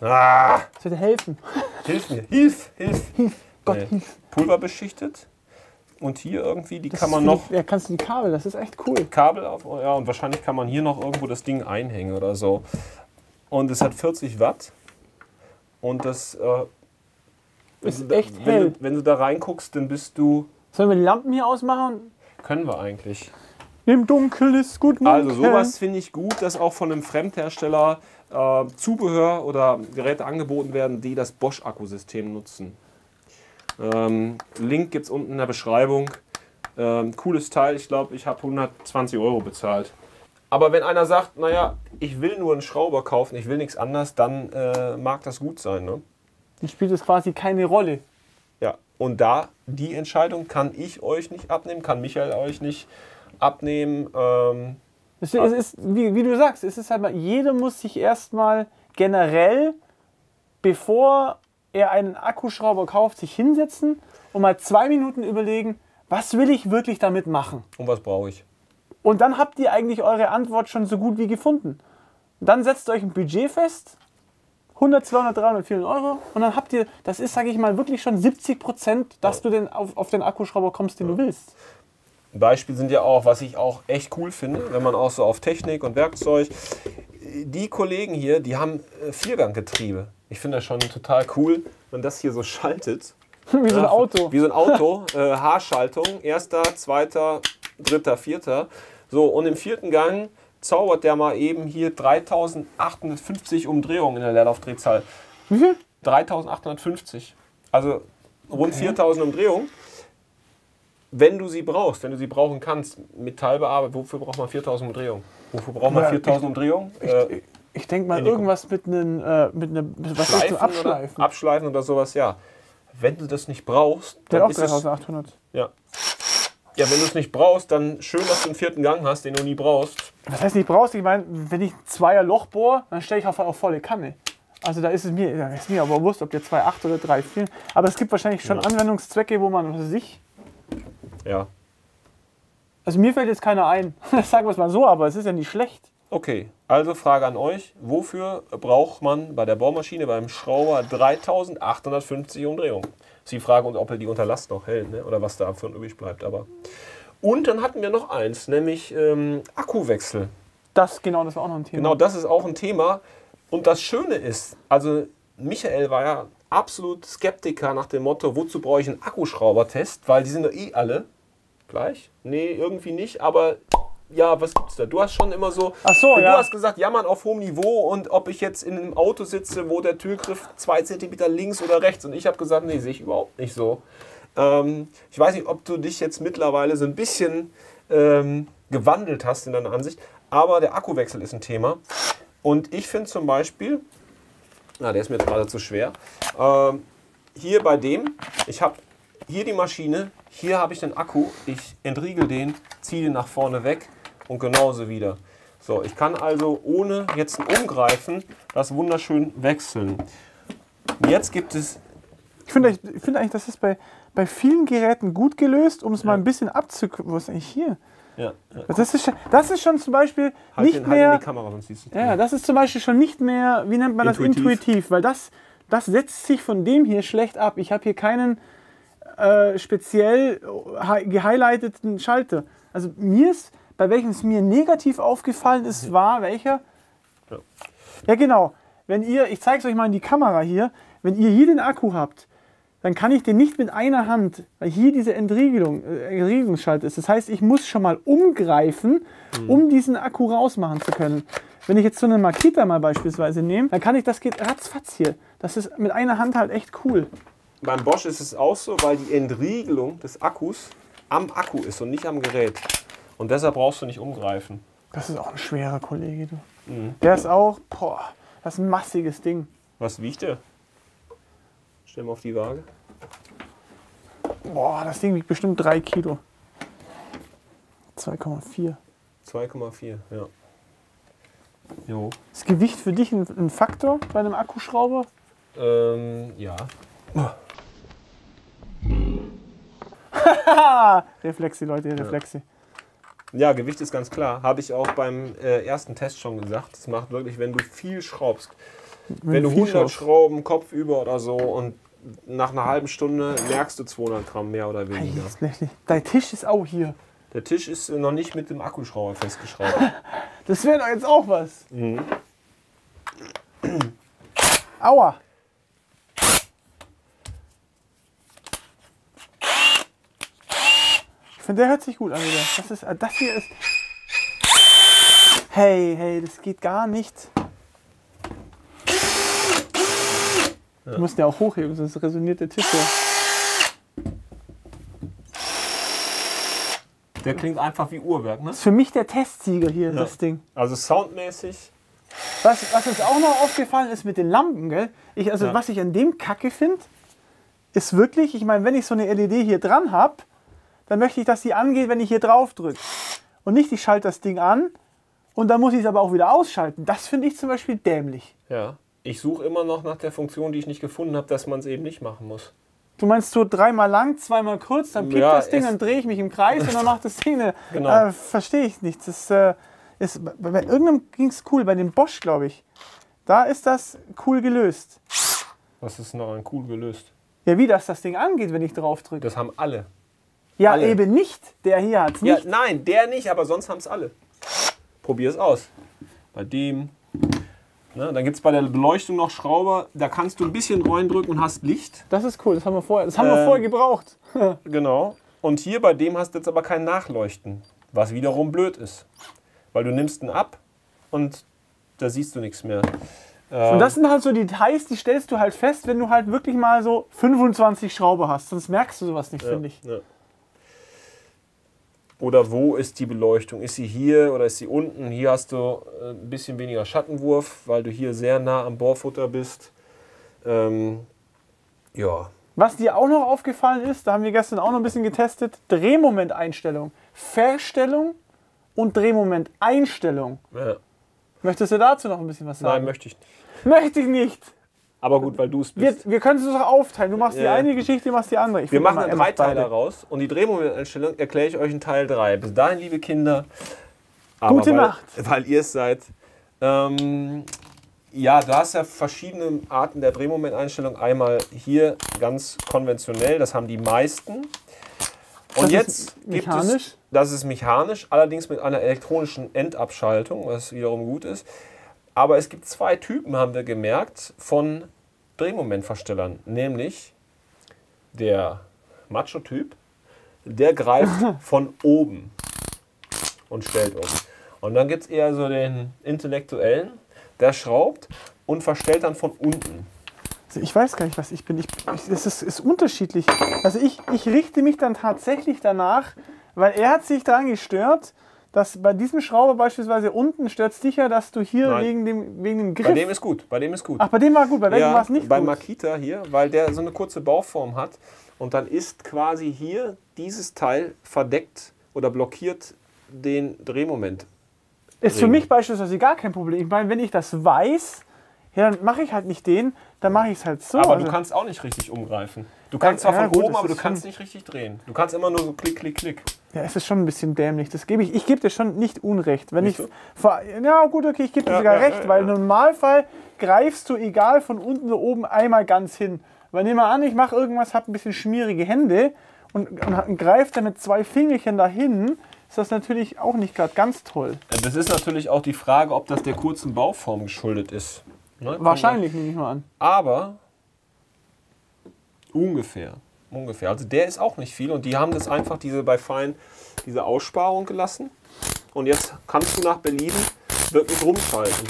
Ja. Das würde helfen. Hilf mir. Hilf. Gott, hilf. Pulverbeschichtet. Und hier irgendwie, kann man noch... Ja, kannst du die Kabel, das ist echt cool. Kabel, und wahrscheinlich kann man hier noch irgendwo das Ding einhängen oder so. Und es hat 40 Watt. Und das... ist echt hell. Wenn du da reinguckst, dann bist du... Sollen wir die Lampen hier ausmachen? Können wir eigentlich. Im Dunkeln ist gut. Also sowas finde ich gut, dass auch von einem Fremdhersteller Zubehör oder Geräte angeboten werden, die das Bosch-Akkusystem nutzen. Link gibt es unten in der Beschreibung. Cooles Teil, ich glaube, ich habe 120 € bezahlt. Aber wenn einer sagt, naja, ich will nur einen Schrauber kaufen, ich will nichts anderes, dann mag das gut sein. Ne? Dann spielt es quasi keine Rolle. Ja, und da die Entscheidung kann ich euch nicht abnehmen, kann Michael euch nicht abnehmen. Es ist, wie du sagst, es ist halt mal, jeder muss sich erstmal generell, bevor er einen Akkuschrauber kauft, sich hinsetzen und mal 2 Minuten überlegen, was will ich wirklich damit machen? Und was brauche ich? Und dann habt ihr eigentlich eure Antwort schon so gut wie gefunden. Und dann setzt euch ein Budget fest, 100, 200, 300, 400 Euro. Und dann habt ihr, das ist, sage ich mal, wirklich schon 70%, dass du auf den Akkuschrauber kommst, den du willst. Ein Beispiel sind ja auch, was ich auch echt cool finde, wenn man auch so auf Technik und Werkzeug, die Kollegen hier, die haben Vierganggetriebe. Ich finde das schon total cool, wenn das hier so schaltet. Wie so ein Auto. Wie so ein Auto, H-Schaltung, 1., 2., 3., 4. So, und im 4. Gang zaubert der mal eben hier 3.850 Umdrehungen in der Leerlaufdrehzahl. Wie viel? 3.850. Also rund 4.000 Umdrehungen. Wenn du sie brauchst, wenn du sie brauchen kannst, Metallbearbeitung, wofür braucht man 4.000 Umdrehungen? Wofür braucht man 4.000 Umdrehungen? Ich denke mal irgendwas mit einem Abschleifen. Abschleifen oder sowas, ja. Wenn du das nicht brauchst, dann auch 3.800. Ja. Ja, wenn du es nicht brauchst, dann schön, dass du einen 4. Gang hast, den du nie brauchst. Was heißt nicht brauchst? Ich meine, wenn ich ein 2er-Loch bohre, dann stelle ich auf volle Kanne. Also da ist mir aber bewusst, ob der 2,8 oder 3,4. Aber es gibt wahrscheinlich schon Anwendungszwecke, wo man Ja. Also mir fällt jetzt keiner ein. Das sagen wir es mal so, aber es ist ja nicht schlecht. Okay, also Frage an euch. Wofür braucht man bei der Bohrmaschine, beim Schrauber 3.850 Umdrehungen? Das ist die Frage, ob er die unter Last noch hält, ne? Oder was da davon übrig bleibt. Aber. Und dann hatten wir noch eins, nämlich Akkuwechsel. Das war auch noch ein Thema. Genau, das ist auch ein Thema. Und das Schöne ist, also Michael war ja absolut Skeptiker nach dem Motto, wozu brauche ich einen Akkuschraubertest? Weil die sind doch eh alle gleich. Nee, irgendwie nicht, aber ja, was gibt's da? Du hast schon immer so, du hast gesagt, jammern auf hohem Niveau und ob ich jetzt in einem Auto sitze, wo der Türgriff 2 Zentimeter links oder rechts und ich habe gesagt, nee, sehe ich überhaupt nicht so. Ich weiß nicht, ob du dich jetzt mittlerweile so ein bisschen gewandelt hast in deiner Ansicht, aber der Akkuwechsel ist ein Thema und ich finde zum Beispiel, der ist mir jetzt gerade zu schwer. Hier bei dem, ich habe hier die Maschine, hier habe ich den Akku, ich entriegel den, ziehe den nach vorne weg und genauso wieder. So, ich kann also ohne jetzt ein Umgreifen das wunderschön wechseln. Jetzt gibt es... Ich finde eigentlich, das ist bei vielen Geräten gut gelöst, um es mal ein bisschen abzukürzen. Wo ist eigentlich hier? Ja, ja. Das ist schon zum Beispiel nicht mehr. Halt in die Kamera, sonst siehst du. Ja, das ist zum Beispiel schon nicht mehr, wie nennt man das, intuitiv, weil das setzt sich von dem hier schlecht ab. Ich habe hier keinen speziell gehighlighteten Schalter. Also mir ist, bei welchem es mir negativ aufgefallen ist, war welcher? Ja, ja genau. Wenn ihr, ich zeige es euch mal in die Kamera hier, wenn ihr hier den Akku habt, dann kann ich den nicht mit einer Hand, weil hier diese Entriegelungsschalter ist. Das heißt, ich muss schon mal umgreifen, um diesen Akku rausmachen zu können. Wenn ich jetzt so eine Makita mal beispielsweise nehme, dann kann ich, das geht ratzfatz hier. Das ist mit einer Hand halt echt cool. Beim Bosch ist es auch so, weil die Entriegelung des Akkus am Akku ist und nicht am Gerät. Und deshalb brauchst du nicht umgreifen. Das ist auch ein schwerer Kollege, du. Der ist auch, das ist ein massiges Ding. Was wiegt der? Stellen wir auf die Waage. Boah, das Ding wiegt bestimmt 3 Kilo. 2,4. 2,4, ja. Jo. Ist Gewicht für dich ein Faktor bei einem Akkuschrauber? Ja. Reflexe, Leute, Reflexe. Ja, Gewicht ist ganz klar. Habe ich auch beim ersten Test schon gesagt. Das macht wirklich, wenn du viel schraubst. Wenn du 100 Schrauben, Kopf über oder so und nach einer halben Stunde merkst du 200 Gramm mehr oder weniger. Dein Tisch ist auch hier. Der Tisch ist noch nicht mit dem Akkuschrauber festgeschraubt. Das wäre doch jetzt auch was. Mhm. Aua. Ich finde, der hört sich gut an. Das hier ist... Hey, hey, das geht gar nicht. Ja. Du musst ja auch hochheben, sonst resoniert der Tisch. Der klingt einfach wie Uhrwerk, ne? Das ist für mich der Testsieger hier, das Ding. Also soundmäßig. Was uns auch noch aufgefallen ist mit den Lampen, gell? Was ich an dem Kacke finde, ist wirklich, ich meine, wenn ich so eine LED hier dran habe, dann möchte ich, dass die angeht, wenn ich hier drauf drücke. Und nicht, ich schalte das Ding an und dann muss ich es aber auch wieder ausschalten. Das finde ich zum Beispiel dämlich. Ja, ich suche immer noch nach der Funktion, die ich nicht gefunden habe, dass man es eben nicht machen muss. Du meinst so dreimal lang, zweimal kurz, dann piept das Ding, dann drehe ich mich im Kreis und dann macht das Ding eine... Genau. Verstehe ich nicht. Das ist, bei irgendeinem ging es cool, bei dem Bosch, glaube ich. Da ist das cool gelöst. Was ist noch ein cool gelöst? Ja, wie das Ding angeht, wenn ich drauf drücke. Das haben alle. Ja, alle. Eben nicht. Der hier hat es nicht. Ja, nein, der nicht, aber sonst haben es alle. Probier es aus. Bei dem... Ne, dann gibt es bei der Beleuchtung noch Schrauber, da kannst du ein bisschen reindrücken und hast Licht. Das ist cool, das haben wir vorher, gebraucht. Genau. Und hier bei dem hast du jetzt aber kein Nachleuchten, was wiederum blöd ist. Weil du nimmst ihn ab und da siehst du nichts mehr. Und das sind halt so Details, die stellst du halt fest, wenn du halt wirklich mal so 25 Schrauber hast. Sonst merkst du sowas nicht, finde ich. Ja. Oder wo ist die Beleuchtung? Ist sie hier oder ist sie unten? Hier hast du ein bisschen weniger Schattenwurf, weil du hier sehr nah am Bohrfutter bist. Was dir auch noch aufgefallen ist, da haben wir gestern auch noch ein bisschen getestet, Drehmomenteinstellung. Verstellung und Drehmomenteinstellung. Ja. Möchtest du dazu noch ein bisschen was sagen? Nein, möchte ich nicht. Möchte ich nicht! Aber gut, weil du es bist. Wir können es doch aufteilen. Du machst die eine Geschichte, du machst die andere. Wir machen einen Dreiteiler raus und die Drehmomenteinstellung erkläre ich euch in Teil 3. Bis dahin, liebe Kinder. Gute Nacht. Weil ihr es seid. Ja, du hast ja verschiedene Arten der Drehmomenteinstellung. Einmal hier ganz konventionell, das haben die meisten. Und jetzt gibt es, das ist mechanisch, allerdings mit einer elektronischen Endabschaltung, was wiederum gut ist. Aber es gibt zwei Typen, haben wir gemerkt, von Drehmomentverstellern. Nämlich der Macho-Typ, der greift von oben und stellt um. Und dann gibt es eher so den Intellektuellen, der schraubt und verstellt dann von unten. Also ich weiß gar nicht, was ich bin. Es ist unterschiedlich. Also ich richte mich dann tatsächlich danach, weil er hat sich daran gestört, dass bei diesem Schrauber beispielsweise unten stört es sicher, dass du hier wegen dem Griff... Bei dem ist gut, bei dem ist gut. Ach, bei dem war gut, bei welchem war es nicht gut? Bei Makita hier, weil der so eine kurze Bauform hat und dann ist quasi hier dieses Teil verdeckt oder blockiert den Drehmoment. Ist für mich beispielsweise gar kein Problem. Ich meine, wenn ich das weiß, ja, dann mache ich halt nicht den, dann mache ich es halt so. Aber also du kannst auch nicht richtig umgreifen. Du kannst zwar von oben, aber du kannst nicht richtig drehen. Du kannst immer nur so klick, klick, klick. Ja, es ist schon ein bisschen dämlich. Das gebe ich. Ich gebe dir schon nicht Unrecht. Wenn ich, ja gut, okay, ich gebe dir sogar recht, weil im Normalfall greifst du egal von unten oder oben einmal ganz hin. Weil nehmen wir an, ich mache irgendwas, habe ein bisschen schmierige Hände und greife dann mit zwei Fingerchen dahin, ist das natürlich auch nicht gerade ganz toll. Das ist natürlich auch die Frage, ob das der kurzen Bauform geschuldet ist. Ne? Wahrscheinlich, nehme ich mal an. Aber ungefähr. Also der ist auch nicht viel und die haben das einfach bei Fein diese Aussparung gelassen und jetzt kannst du nach Belieben wirklich rumschalten.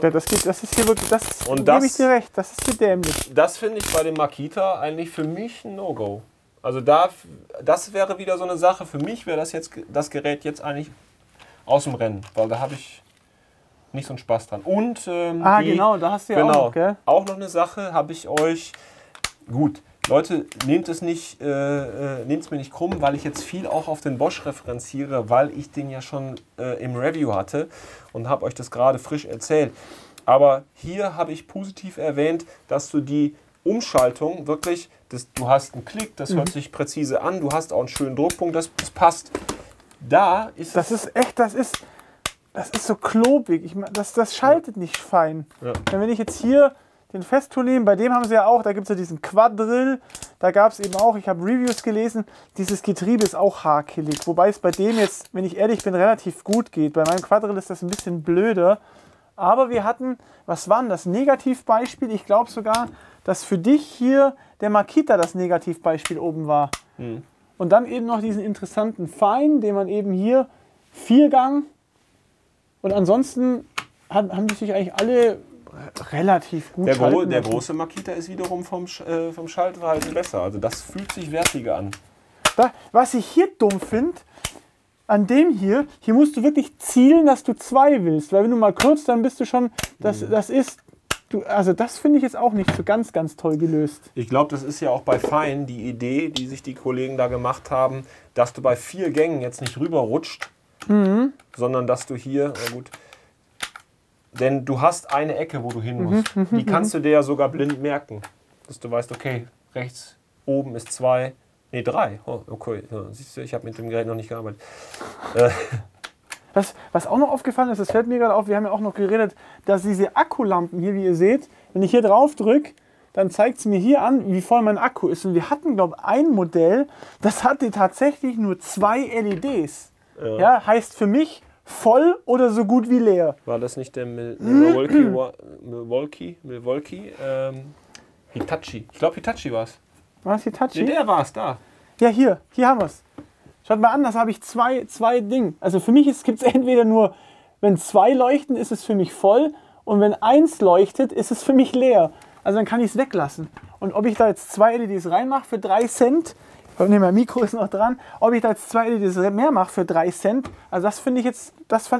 Ja, das ist hier wirklich, gebe ich dir recht, das ist hier dämlich. Das finde ich bei dem Makita eigentlich für mich ein No-Go. Also das wäre wieder so eine Sache, für mich wäre das Gerät jetzt eigentlich aus dem Rennen, weil da habe ich nicht so einen Spaß dran. Und genau, da hast du ja auch, gell? Auch noch eine Sache habe ich euch... Gut, Leute, nehmt es nicht, nehmt's mir nicht krumm, weil ich jetzt viel auch auf den Bosch referenziere, weil ich den ja schon im Review hatte und habe euch das gerade frisch erzählt. Aber hier habe ich positiv erwähnt, dass du die Umschaltung wirklich, du hast einen Klick, das hört sich präzise an, du hast auch einen schönen Druckpunkt, das passt. Da ist das ist so klobig, das schaltet nicht fein. Ja. Wenn ich jetzt hier... den Festool nehmen, bei dem haben sie ja auch, da gibt es ja diesen Quadrill, da gab es eben auch, ich habe Reviews gelesen, dieses Getriebe ist auch hakelig, wobei es bei dem jetzt, wenn ich ehrlich bin, relativ gut geht. Bei meinem Quadrill ist das ein bisschen blöder, aber wir hatten, was war denn das Negativbeispiel? Ich glaube sogar, dass für dich hier der Makita das Negativbeispiel oben war. Mhm. Und dann eben noch diesen interessanten Fein, den man eben hier 4 Gang und ansonsten haben die sich eigentlich alle... relativ gut schalten. Der große Makita ist wiederum vom Schaltverhalten besser. Also das fühlt sich wertiger an. Muster. Was ich hier dumm finde, an dem hier musst du wirklich zielen, dass du zwei willst, weil wenn du mal kurz, dann bist du schon, also das finde ich jetzt auch nicht so ganz, ganz toll gelöst. Ich glaube, das ist ja auch bei Fein die Idee, die sich die Kollegen da gemacht haben, dass du bei 4 Gängen jetzt nicht rüberrutscht, sondern dass du hier, na gut, denn du hast eine Ecke, wo du hin musst. Die kannst du dir ja sogar blind merken, dass du weißt, okay, rechts oben ist 2, nee, 3. Oh, okay, ja, siehst du, ich habe mit dem Gerät noch nicht gearbeitet. Was auch noch aufgefallen ist, das fällt mir gerade auf, wir haben ja auch noch geredet, dass diese Akkulampen hier, wie ihr seht, wenn ich hier drauf drücke, dann zeigt es mir hier an, wie voll mein Akku ist. Und wir hatten, glaube ich, ein Modell, das hatte tatsächlich nur 2 LEDs. Ja. Ja, heißt für mich voll oder so gut wie leer. War das nicht der Hitachi? Ich glaube, Hitachi war es. War es Hitachi? Nee, der war es da. Ja, hier haben wir es. Schaut mal an, das habe ich zwei Dinge. Also für mich gibt es entweder nur, wenn 2 leuchten, ist es für mich voll. Und wenn 1 leuchtet, ist es für mich leer. Also dann kann ich es weglassen. Und ob ich da jetzt 2 LEDs reinmache für 3 Cent, ne, mein Mikro ist noch dran, ob ich da jetzt 2 LEDs mehr mache für 3 Cent, also das fand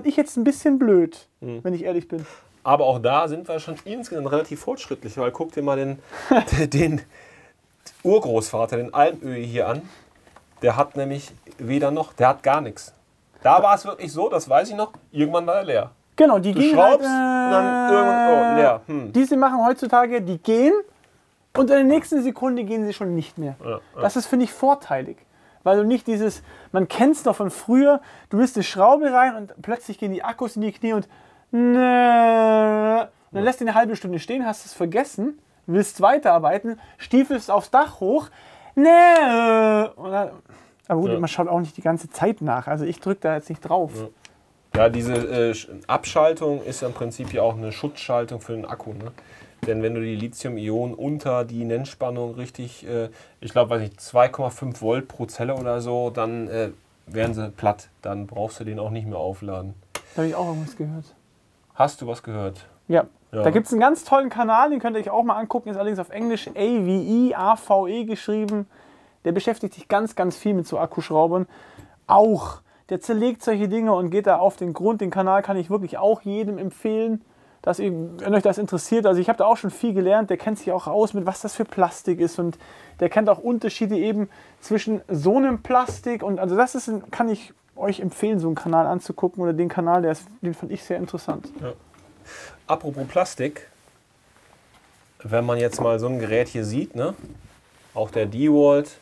ich jetzt ein bisschen blöd, wenn ich ehrlich bin. Aber auch da sind wir schon insgesamt relativ fortschrittlich, weil guck dir mal den Urgroßvater, den Almöhi hier an. Der hat nämlich weder noch, der hat gar nichts. Da war es wirklich so, das weiß ich noch, irgendwann war er leer. Genau, die gehen halt, dann irgendwann, oh, leer. Diese machen heutzutage, die gehen und in der nächsten Sekunde gehen sie schon nicht mehr. Ja, ja. Das ist, finde ich, vorteilig. Weil du nicht dieses, man kennt es noch von früher, du willst eine Schraube rein und plötzlich gehen die Akkus in die Knie und dann lässt du eine halbe Stunde stehen, hast es vergessen, willst weiterarbeiten, stiefelst aufs Dach hoch, aber gut, man schaut auch nicht die ganze Zeit nach. Also ich drücke da jetzt nicht drauf. Ja, diese Abschaltung ist im Prinzip ja auch eine Schutzschaltung für den Akku. Ne? Denn wenn du die Lithium-Ionen unter die Nennspannung richtig, ich glaube, weiß nicht, 2,5 Volt pro Zelle oder so, dann werden sie platt. Dann brauchst du den auch nicht mehr aufladen. Da habe ich auch irgendwas gehört. Hast du was gehört? Ja. Ja. Da gibt es einen ganz tollen Kanal, den könnt ihr euch auch mal angucken, ist allerdings auf Englisch AVE geschrieben. Der beschäftigt sich ganz, ganz viel mit so Akkuschraubern. Auch, der zerlegt solche Dinge und geht da auf den Grund. Den Kanal kann ich wirklich auch jedem empfehlen, dass ihr, wenn euch das interessiert. Also ich habe da auch schon viel gelernt, der kennt sich auch aus mit was das für Plastik ist und der kennt auch Unterschiede eben zwischen so einem Plastik und also das ist, kann ich euch empfehlen, so einen Kanal anzugucken oder den Kanal, den fand ich sehr interessant. Ja. Apropos Plastik, wenn man jetzt mal so ein Gerät hier sieht, ne? Auch der DeWalt,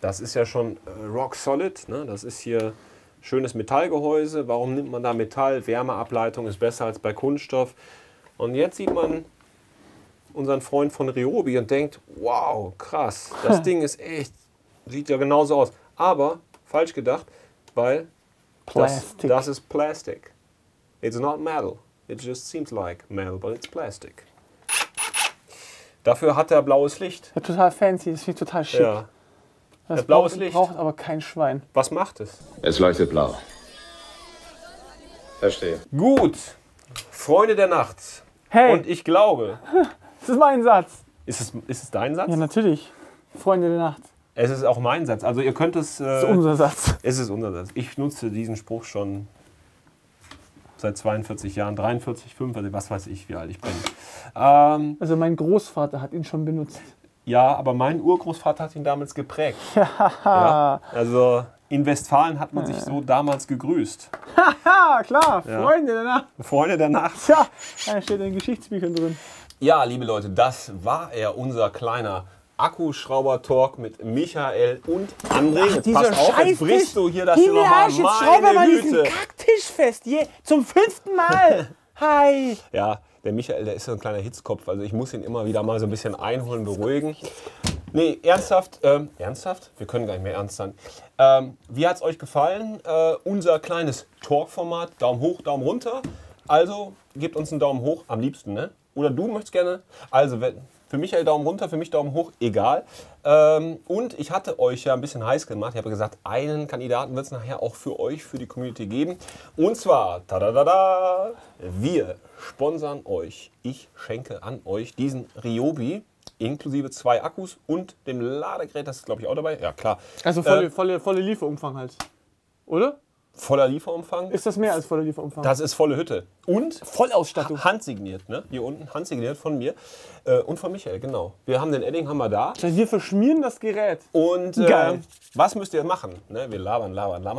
das ist ja schon rock solid, ne? Das ist hier schönes Metallgehäuse, warum nimmt man da Metall? Wärmeableitung ist besser als bei Kunststoff. Und jetzt sieht man unseren Freund von Ryobi und denkt, wow, krass, das Ding ist echt, sieht ja genauso aus. Aber, falsch gedacht, weil das ist Plastik. It's not metal. It just seems like metal, but it's plastic. Dafür hat er blaues Licht. Ja, total fancy, das finde ich total schick. Ja. Das blaues Licht braucht aber kein Schwein. Was macht es? Es leuchtet blau. Verstehe. Gut, Freunde der Nacht. Hey. Und ich glaube... Das ist mein Satz. Ist es dein Satz? Ja, natürlich. Freunde der Nacht. Es ist auch mein Satz. Also ihr könnt es... Es ist unser Satz. Es ist unser Satz. Ich nutze diesen Spruch schon... seit 42 Jahren, 43, 45, was weiß ich, wie alt ich bin. Also mein Großvater hat ihn schon benutzt. Ja, aber mein Urgroßvater hat ihn damals geprägt. Ja. Ja, also in Westfalen hat man sich so damals gegrüßt. Haha, klar, ja. Freunde der Nacht. Freunde der Nacht. Ja, da steht in Geschichtsbüchern drin. Ja, liebe Leute, das war unser kleiner Akkuschrauber-Talk mit Michael und André. Ach, pass auf, jetzt brichst du hier das hier nochmal. Jetzt schraube mal diesen Kacktisch fest. Zum 5. Mal. Hi. Ja, der Michael, der ist so ein kleiner Hitzkopf. Also ich muss ihn immer wieder mal so ein bisschen einholen, beruhigen. Nee, ernsthaft. Ernsthaft? Wir können gar nicht mehr ernst sein. Wie hat es euch gefallen? Unser kleines Talk-Format. Daumen hoch, Daumen runter. Also gebt uns einen Daumen hoch, am liebsten, ne? Oder du möchtest gerne. Also wenn... Für Michael Daumen runter, für mich Daumen hoch, egal. Und ich hatte euch ja ein bisschen heiß gemacht. Ich habe gesagt, einen Kandidaten wird es nachher auch für euch, für die Community geben. Und zwar, tadadada, wir sponsern euch. Ich schenke an euch diesen Ryobi inklusive 2 Akkus und dem Ladegerät, das ist glaube ich auch dabei. Ja, klar. Also volle Lieferumfang halt, oder? Voller Lieferumfang. Ist das mehr als voller Lieferumfang? Das ist volle Hütte. Und Vollausstattung. Handsigniert, ne? Hier unten, handsigniert von mir und von Michael, genau. Wir haben den Edding, haben wir da. Das heißt, wir verschmieren das Gerät. Und geil. Was müsst ihr machen? Ne? Wir labern.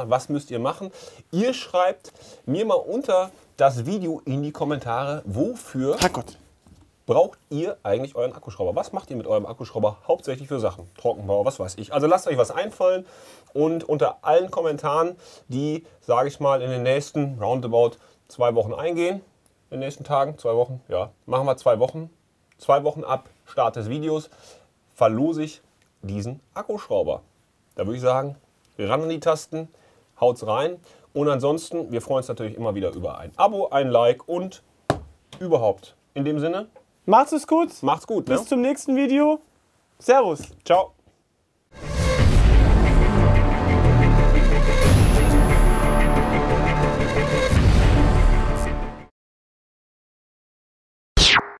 Was müsst ihr machen? Ihr schreibt mir mal unter das Video in die Kommentare, wofür braucht ihr eigentlich euren Akkuschrauber? Was macht ihr mit eurem Akkuschrauber hauptsächlich für Sachen? Trockenbau, was weiß ich. Also lasst euch was einfallen und unter allen Kommentaren, die, sage ich mal, in den nächsten roundabout 2 Wochen eingehen, in den nächsten Tagen, 2 Wochen, ja, machen wir 2 Wochen. 2 Wochen ab Start des Videos verlose ich diesen Akkuschrauber. Da würde ich sagen, ran an die Tasten, haut's rein. Und ansonsten, wir freuen uns natürlich immer wieder über ein Abo, ein Like und überhaupt. In dem Sinne... Macht's gut. Macht's gut. Bis zum nächsten Video. Servus. Ciao.